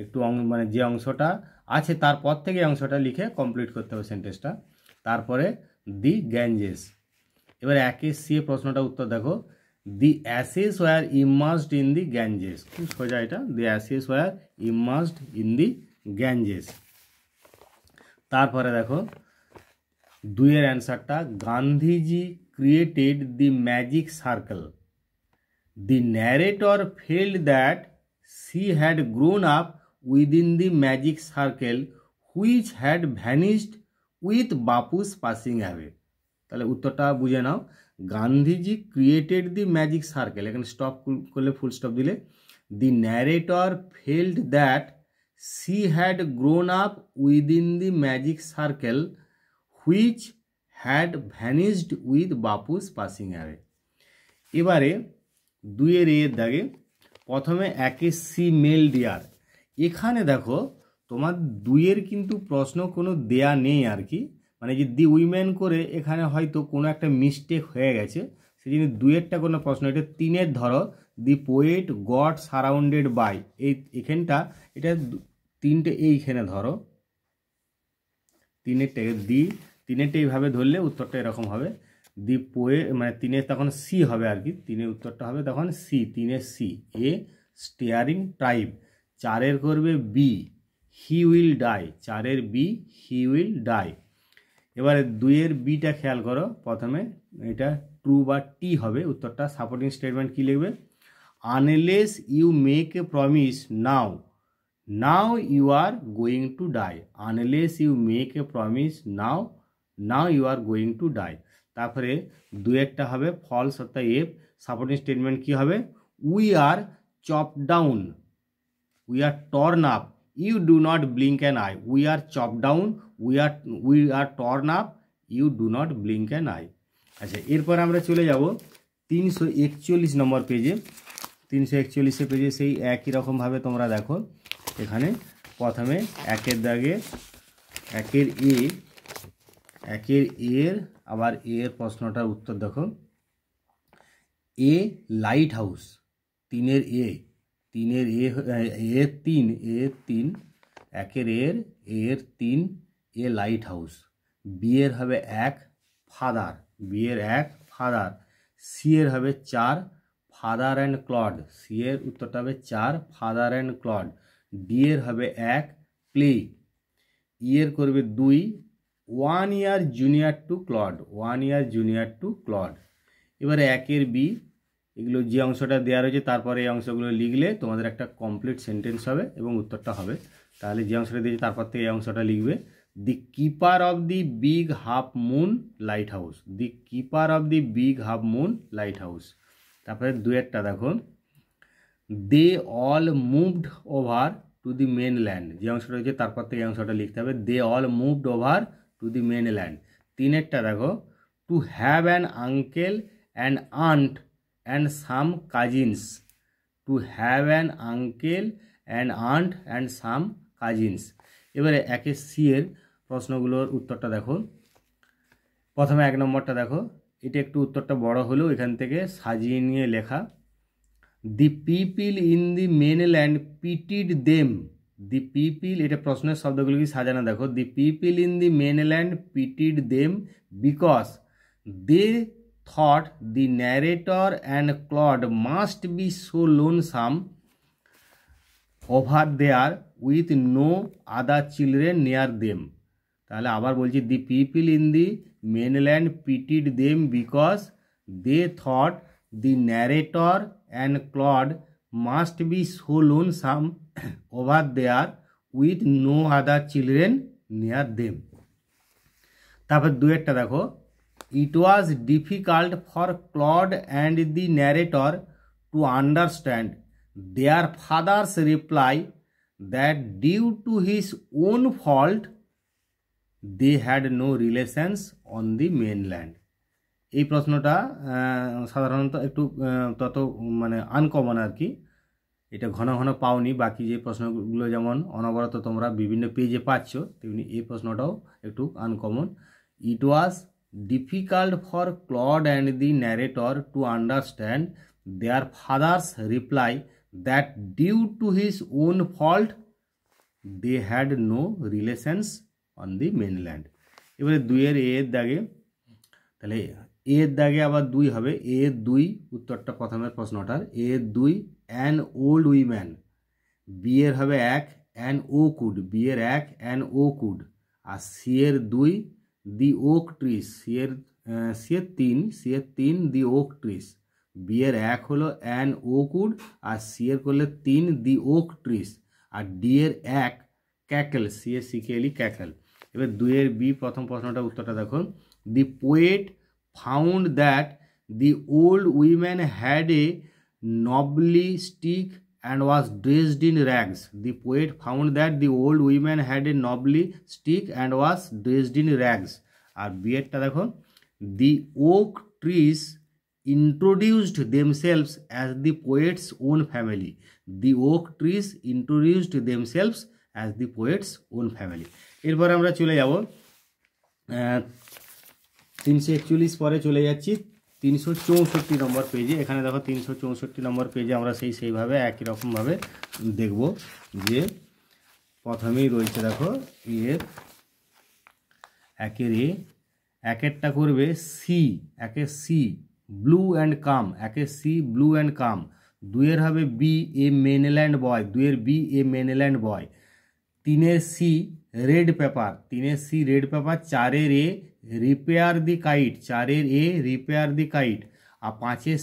একটু মানে যে অংশটা আছে তারপর থেকে অংশটা লিখে কমপ্লিট করতে হবে সেন্টেন্সটা, তারপরে দি গ্যাঞ্জেস। এবার একের সি প্রশ্নটা উত্তর দেখো, the ashes were immersed in the Ganges, খুব সোজা এটা, the ashes were immersed in the Ganges. তারপরে দেখো দুয়ের অ্যান্সারটা, Gandhiji created the magic circle, the narrator felt that she had grown up within the magic circle which had vanished with Bapu's passing away. তাহলে উত্তরটা বুঝে নাও, Gandhiji created the magic circle, এখানে স্টপ করলে ফুল স্টপ দিলে, the narrator felt that she had grown up within the magic circle which had vanished with Bapu's passing away। এবারে দুয়ের এর দাগে প্রথমে একে সি মেল ডিয়ার, এখানে দেখো তোমার দুয়ের কিন্তু প্রশ্ন কোনো দেয়া নেই আর কি, মানে যে দি উইমেন করে এখানে হয়তো কোনো একটা মিস্টেক হয়ে গেছে, সেই জন্য দুয়েরটা কোনো প্রশ্ন, এটা তিনের ধরো the poet got surrounded by, এই এখানটা এটা তিনটে, এইখানে ধরো তিনেরটা দি, তিনেরটা এইভাবে ধরলে উত্তরটা এরকম হবে, দি পোয়েট মানে তিনের তখন সি হবে আর কি, তিনের উত্তরটা হবে তখন সি, তিনের সি এ স্টিয়ারিং ট্রাইব। চারের করবে বি হি উইল ডাই, চারের বি হি উইল ডাই। এবারে দুইয়ের বিটা খেয়াল করো, প্রথমে এটা ট্রু বা টি হবে উত্তরটা, সাপোর্টিং স্টেটমেন্ট কী লিখবে, unless you make a promise now now you are going to die, unless you make a promise now now you are going to die. তারপরে দুয়েরটা হবে ফলস অর্থাৎ এফ, সাপোর্টিং স্টেটমেন্ট কী হবে, we are chop down we are torn up you do not blink an eye, we are chop down we are torn up you do not blink an eye. আচ্ছা এরপর আমরা চলে যাব 341 নম্বর পেজে, 341 পেজে সেই একই রকমভাবে তোমরা দেখো, এখানে প্রথমে একের দাগে একের এ, একের এর আবার এর প্রশ্নটার উত্তর দেখো, এ লাইট হাউস, তিনের এ, তিনের এ এর তিন, এর তিন, একের এর এর তিন, এ লাইট হাউস। বিয়ের হবে এক ফাদার, বিয়ের এক ফাদার। সি এর হবে চার ফাদার অ্যান্ড ক্লড, সি এর উত্তরটা হবে চার ফাদার অ্যান্ড ক্লড। ডি এর হবে এক প্লে, ই এর করবে দুই one year junior to Claude, one year junior to Claude. এবারে একের বি, এগুলো যে অংশটা দেওয়া রয়েছে তারপরে এই অংশগুলো লিখলে তোমাদের একটা কমপ্লিট সেন্টেন্স হবে এবং উত্তরটা হবে, তাহলে যে অংশটা দিয়েছে তারপর থেকে এই অংশটা লিখবে, the keeper of the big half moon lighthouse, the keeper of the big half moon lighthouse. तारপরে দুইটা দেখো they all moved over to the mainland যে অংশটা আছে তারপর থেকে এই অংশটা লিখতে হবে they all moved over to the mainland. তিনেরটা দেখো to have an uncle and aunt and some cousins to have an uncle and aunt and some cousins. এবারে একে সি এর প্রশ্নগুলোর উত্তরটা দেখো। প্রথমে এক নম্বরটা দেখো এটা একটু উত্তরটা বড় হলো এখান থেকে সাজিয়ে নিয়ে লেখা the people in the mainland pitied them the people এটা প্রশ্নের শব্দগুলো কি সাজানো দেখো the people in the mainland pitied them because they thought the narrator and Claude must be so lonesome over there with no other children near them. তাহলে আবার বলছি the people in the mainland pitied them because they thought the narrator and Claude must be so lonesome over there with no other children near them. তারপর দুয়েরটা দেখো it was difficult for Claude and the narrator to understand their father's reply that due to his own fault they had no relations on the mainland. এই প্রশ্নটা সাধারণত একটু তত মানে আনকমন আর কি, এটা ঘন ঘন পাওনি। বাকি যে প্রশ্নগুলো যেমন অনবরত তোমরা বিভিন্ন পেজে পাচ্ছ তেমনি এই প্রশ্নটাও একটু uncommon. It was difficult for Claude and the narrator to understand their father's reply that due to his own fault they had no relations on the mainland. এবারে দুইয়ের এর দাগে তাহলে এর দাগে আবার দুই হবে এর দুই উত্তরটা প্রথমের প্রশ্নটার এর দুই অ্যান ওল্ড উইম্যান বিয়ের হবে এক অ্যান ও কুড বিয়ের এক অ্যান ও কুড আর সি এর দুই দি ওক ট্রিস সি এর তিন দি ওক ট্রিস বিয়ের এক হলো অ্যান ও কুড আর সি এর করলে তিন দি ওক ট্রিস আর ডি এর এক ক্যাকেল সি এর সিকেলি ক্যাকেল। এবার দুইয়ের বি প্রথম প্রশ্নটা উত্তরটা দেখুন the poet found that the old woman had a knobbly stick and was dressed in rags the poet found that the old woman had a knobbly stick and was dressed in rags. আর বিয়েরটা দেখুন the oak trees introduced themselves as the poet's own family the oak trees introduced themselves as the poet's own family। এরপর আমরা চলে যাব 341 পরে চলে যাচ্ছি 364 নম্বর পেজে। এখানে দেখো 364 নম্বর পেজে আমরা সেইভাবে একই রকম ভাবে দেখব যে প্রথমেই রয়েছে দেখো এর একের একটা করবে সি একে সি ব্লু অ্যান্ড কাম একে সি ব্লু অ্যান্ড কাম দুয়ের হবে বি এ মেইনল্যান্ড বয় দুয়ের বি এ মেইনল্যান্ড বয় তিনের সি রেড পেপার চারের এ রিপেয়ার দি কাইট আর পাঁচের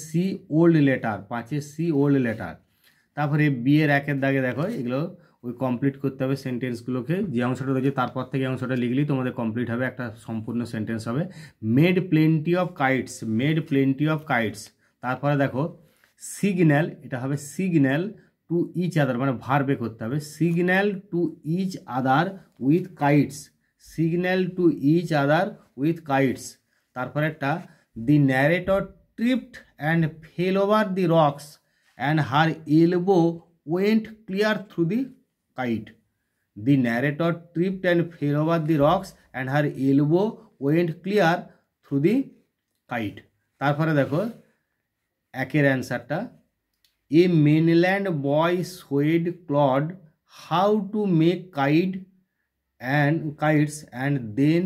সি ওল্ড লেটার তারপরে বি এর একের দাগে দেখো এগুলো ওই কমপ্লিট করতে হবে সেন্টেন্সগুলোকে যে অংশটা রয়েছে তারপর থেকে অংশটা লিখলি তোমাদের কমপ্লিট হবে একটা সম্পূর্ণ সেন্টেন্স হবে। মেড প্লেন্টি অফ কাইটস তারপরে দেখো সিগন্যাল এটা হবে সিগন্যাল টু ইচ আদার মানে ভার্বে করতে হবে signal to each other with kites তারপরে একটা the narrator tripped and fell over the rocks and her elbow went clear through the kite the narrator tripped and fell over the rocks and her elbow went clear through the kite। তারপরে দেখো একের অ্যান্সারটা a mainland boy showed Claude how to make kites and then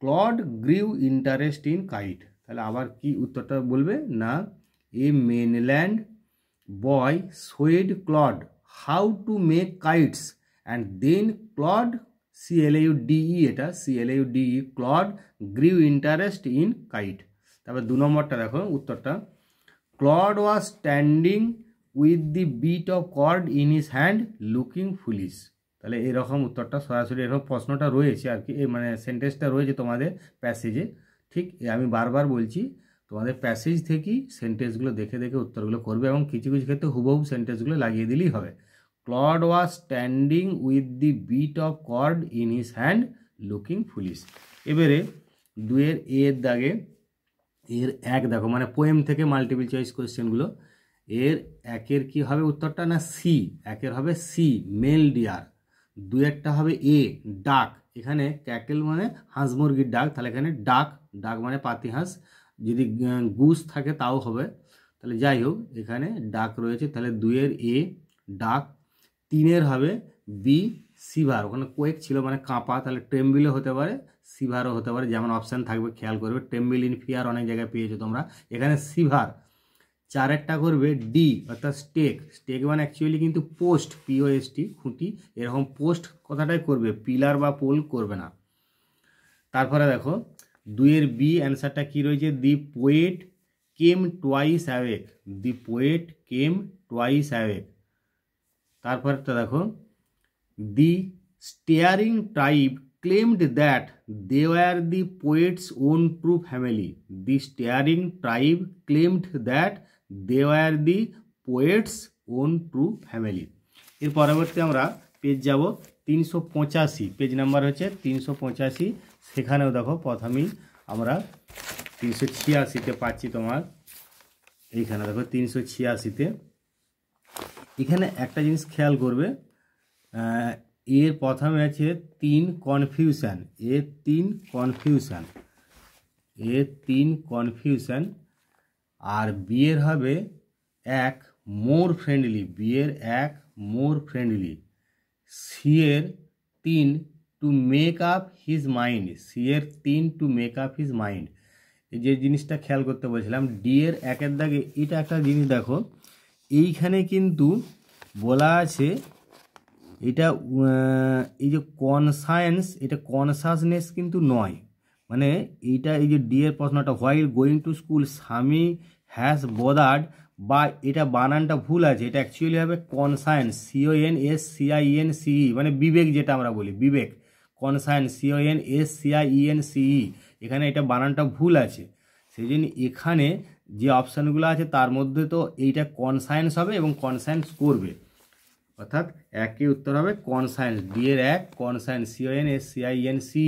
Claude grew interest in kite। তাহলে আবার কি উত্তরটা বলবে না a mainland boy showed Claude how to make kites and then Claude Claude grew interest in kite। তারপর দু নম্বরটা দেখো উত্তরটা Claude was standing with the bit of cord in his hand looking foolish। তাহলে এরকম উত্তরটা সরাসরি এরকম প্রশ্নটা রয়েছে আর কি মানে সেন্টেন্সটা রয়েছে তোমাদের প্যাসেজে ঠিক আমি বারবার বলছি তোমাদের প্যাসেজ থেকে সেন্টেন্সগুলো দেখে দেখে উত্তরগুলো করবে এবং কিছু কিছু ক্ষেত্রে হুবহু সেন্টেন্সগুলো লাগিয়ে দিলেই হবে। Claude was standing with the bit of cord in his hand looking foolish. এবারে দুয়ের এর দাগে এর এক দেখো, মানে পোয়েম থেকে মাল্টিপল চয়েস কোয়েশ্চেনগুলো। এর একের কি হবে উত্তরটা না সি, একের হবে সি মেল ডিয়ার, দুয়েরটা হবে এ ডাক। এখানে ক্যাকেল মানে হাঁস মুরগির ডাক, তাহলে এখানে ডাক, ডাক মানে পাতিহাঁস, যদি গুস থাকে তাও হবে। তাহলে যাই হোক এখানে ডাক রয়েছে, তাহলে দুয়ের এ ডাক। তিনের হবে বি সিভার, ওখানে কোয়েক ছিল মানে কাঁপা, তাহলে ট্রেম্বিলও হতে পারে সিভারও হতে পারে, যেমন অপশান থাকবে খেয়াল করবে। ট্রেম্বিল ইন ফিয়ার অনেক জায়গায় পেয়েছো তোমরা, এখানে সিভার। চারেরটা করবে ডি অর্থাৎ স্টেক, স্টেক মানে অ্যাকচুয়ালি কিন্তু পোস্ট, পিওএসটি খুঁটি, এরকম পোস্ট কথাটাই করবে, পিলার বা পোল করবে না। তারপরে দেখো দুয়ের বি অ্যান্সারটা কি রয়েছে, the poet came twice awake, the poet came twice awake. তারপরটা দেখো the staring tribe claimed that they were the poet's own true family, the staring tribe claimed that they were the poet's own true family। এর পরবর্তী আমরা পেজ যাব ৩৮৫, পেজ নাম্বার হচ্ছে ৩৮৫। সেখানেও দেখো প্রথমেই আমরা ৩৮৬তে পাচ্ছি তোমার, এইখানে দেখো ৩৮৬তে। এখানে একটা জিনিস খেয়াল করবে, এর প্রথমে আছে তিন কনফিউশন, এ তিন কনফিউশন, এ তিন কনফিউশন। আর বিয়ের হবে এক মোর ফ্রেন্ডলি, বিয়ের এক মোর ফ্রেন্ডলি। সিয়ের তিন to make up his mind, সিয়ের তিন to make up his mind. যে জিনিসটা খেয়াল করতে বলছিলাম ডিয়ের একের দাগে, এটা একটা জিনিস দেখো এইখানে কিন্তু বলা আছে এটা এই যে কনসায়েন্স, এটা কনসাসনেস কিন্তু নয়, মানে এইটা এই যে ডিয়ের প্রশ্নটা while going to school Swami has bothered, বা এটা বানানটা ভুল আছে, এটা অ্যাকচুয়ালি হবে কনসায়েন্স, CONSCIENCE মানে বিবেক, যেটা আমরা বলি বিবেক, কনসায়েন্স CONSCIENCE। এখানে এটা বানানটা ভুল আছে, সেই জন্য এখানে যে অপশানগুলো আছে তার মধ্যে তো এইটা কনসায়েন্স হবে এবং কনসায়েন্স করবে, অর্থাৎ একই উত্তর হবে কনসায়েন্স। ডি এর এক কনসায়েন্স CONSCIENCE।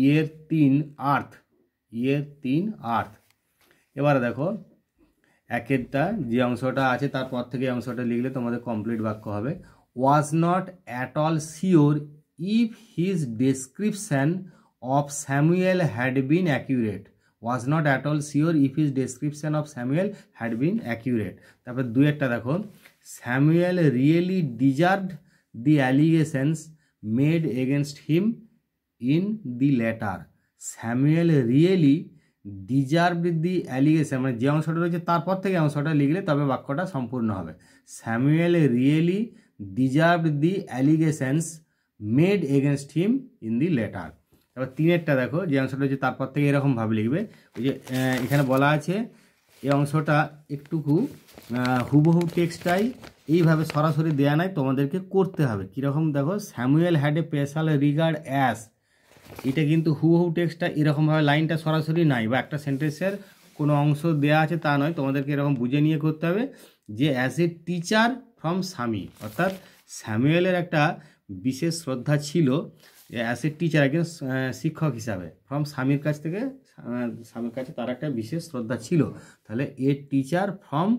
ই এর তিন আর্থ, ই এর তিন আর্থ। এবারে দেখো একেরটা যে অংশটা আছে তারপর থেকে অংশটা লিখলে তোমাদের কমপ্লিট বাক্য হবে। Was not at all sure if his description of Samuel had been accurate, was not at all sure if his description of Samuel had been accurate. তারপর দুই একটা দেখো, Samuel really deserved the allegations made against him in the letter, Samuel really deserved the allegation, মানে যে অংশটা রয়েছে তারপর থেকে অংশটা লিখলে তবে বাক্যটা সম্পূর্ণ হবে। Samuel really deserved the allegations made against him in the letter। তারপর তিনেরটা দেখো যে অংশটা রয়েছে তারপর থেকে এরকমভাবে লিখবে, ওই যে এখানে বলা আছে এই অংশটা একটুকু হুবহু টেক্সটাই এইভাবে সরাসরি দেয়া নাই, তোমাদেরকে করতে হবে। কীরকম দেখো, Samuel had a special regard as, এটা কিন্তু হুবহু টেক্সটা এরকমভাবে লাইনটা সরাসরি নাই, বা একটা সেন্টেন্সের কোনো অংশ দেয়া আছে তা নয়, তোমাদেরকে এরকম বুঝে নিয়ে করতে হবে যে অ্যাজ এ টিচার ফ্রম স্বামী, অর্থাৎ স্যামুয়েলের একটা বিশেষ শ্রদ্ধা ছিল অ্যাজ এ টিচার, একজন শিক্ষক হিসাবে, ফ্রম স্বামীর কাছ থেকে, স্বামীর কাছে তার একটা বিশেষ শ্রদ্ধা ছিল, তাহলে a teacher from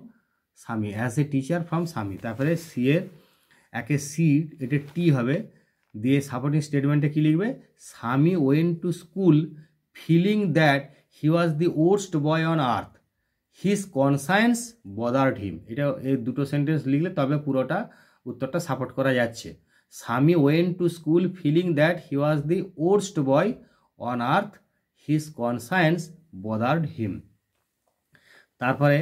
Swami, as a teacher from Swami. তারপরে সি এর একে সি, এটা টি হবে, দিয়ে সাপোর্টিং স্টেটমেন্টে কী লিখবে, Swami went to school feeling that he was the worst boy on earth, his conscience bothered him. এটা এই দুটো সেন্টেন্স লিখলে তবে পুরোটা উত্তরটা সাপোর্ট করা যাচ্ছে। Swami went to school feeling that he was the worst boy on earth, his conscience bothered him. তারপরে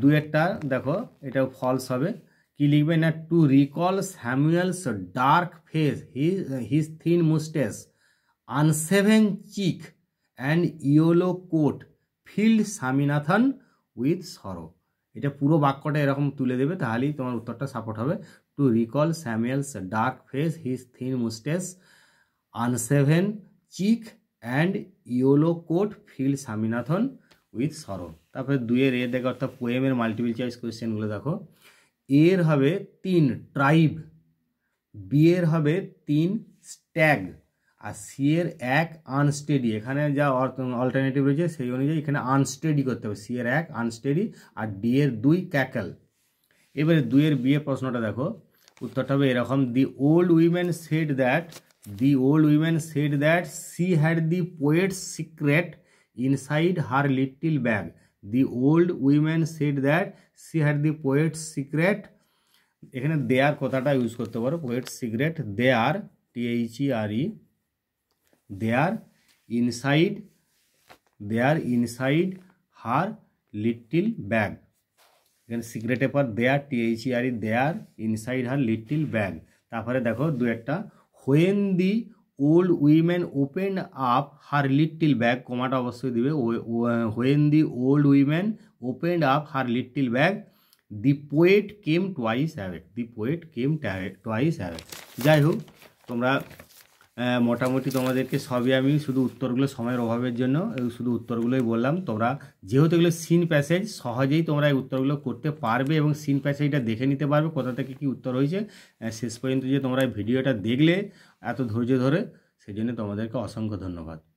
দু একটা দেখো এটাও ফলস হবে, কি লিখবে না to recall Samuel's dark face, his thin moustache, unshaven cheek and yellow coat filled Swaminathan with sorrow. এটা পুরো বাক্যটা এরকম তুলে দেবে, তাহলেই তোমার উত্তরটা সাপোর্ট হবে। To recall Samuel's dark face, his thin moustache, unshaven cheek and yellow coat filled Swaminathan with sorrow. তারপরে দুইয়ের এ দেখো অর্থাৎ পোয়েমের মাল্টিপল চয়েস কোয়েশ্চেনগুলো দেখো। এর হবে 3 ট্রাইব, বি এর হবে 3 স্ট্যাগ, আর সি এর 1 আনস্টেডি। এখানে যা অল্টারনেটিভ রয়েছে সেই অনুযায়ী এখানে আনস্টেডি করতে হবে। সি এর 1 আনস্টেডি আর ডি এর 2 ক্যাকল। এবারে দুইয়ের বি এর প্রশ্নটা দেখো, উত্তরটা হবে এরকম। The old women said that she had the poet's secret inside her little bag. The old women said that she had the poet's secret. এখানে দেয়ার কথাটা ইউজ করতে পারো, poet's secret there THERE they are inside her little bag। এখানে সিক্রেটের পর দেয়ার THERE they are inside her little bag। তারপরে দেখো দু একটা, when the old woman opened up her little bag, কমাটা অবশ্যই দিবে, when the old woman opened up her little bag the poet came twice awake। যাই হোক তোমরা মোটামুটি তোমাদেরকে সবই আমি শুধু উত্তরগুলো সময়ের অভাবের জন্য শুধু উত্তরগুলোই বললাম। তোমরা যেহেতু এগুলো সিন প্যাসেজ, সহজেই তোমরা এই উত্তরগুলো করতে পারবে এবং সিন প্যাসেজটা দেখে নিতে পারবে কোথা থেকে কী উত্তর হয়েছে। শেষ পর্যন্ত যে তোমরা ভিডিওটা দেখলে এত ধৈর্য ধরে, সেই জন্য তোমাদেরকে অসংখ্য ধন্যবাদ।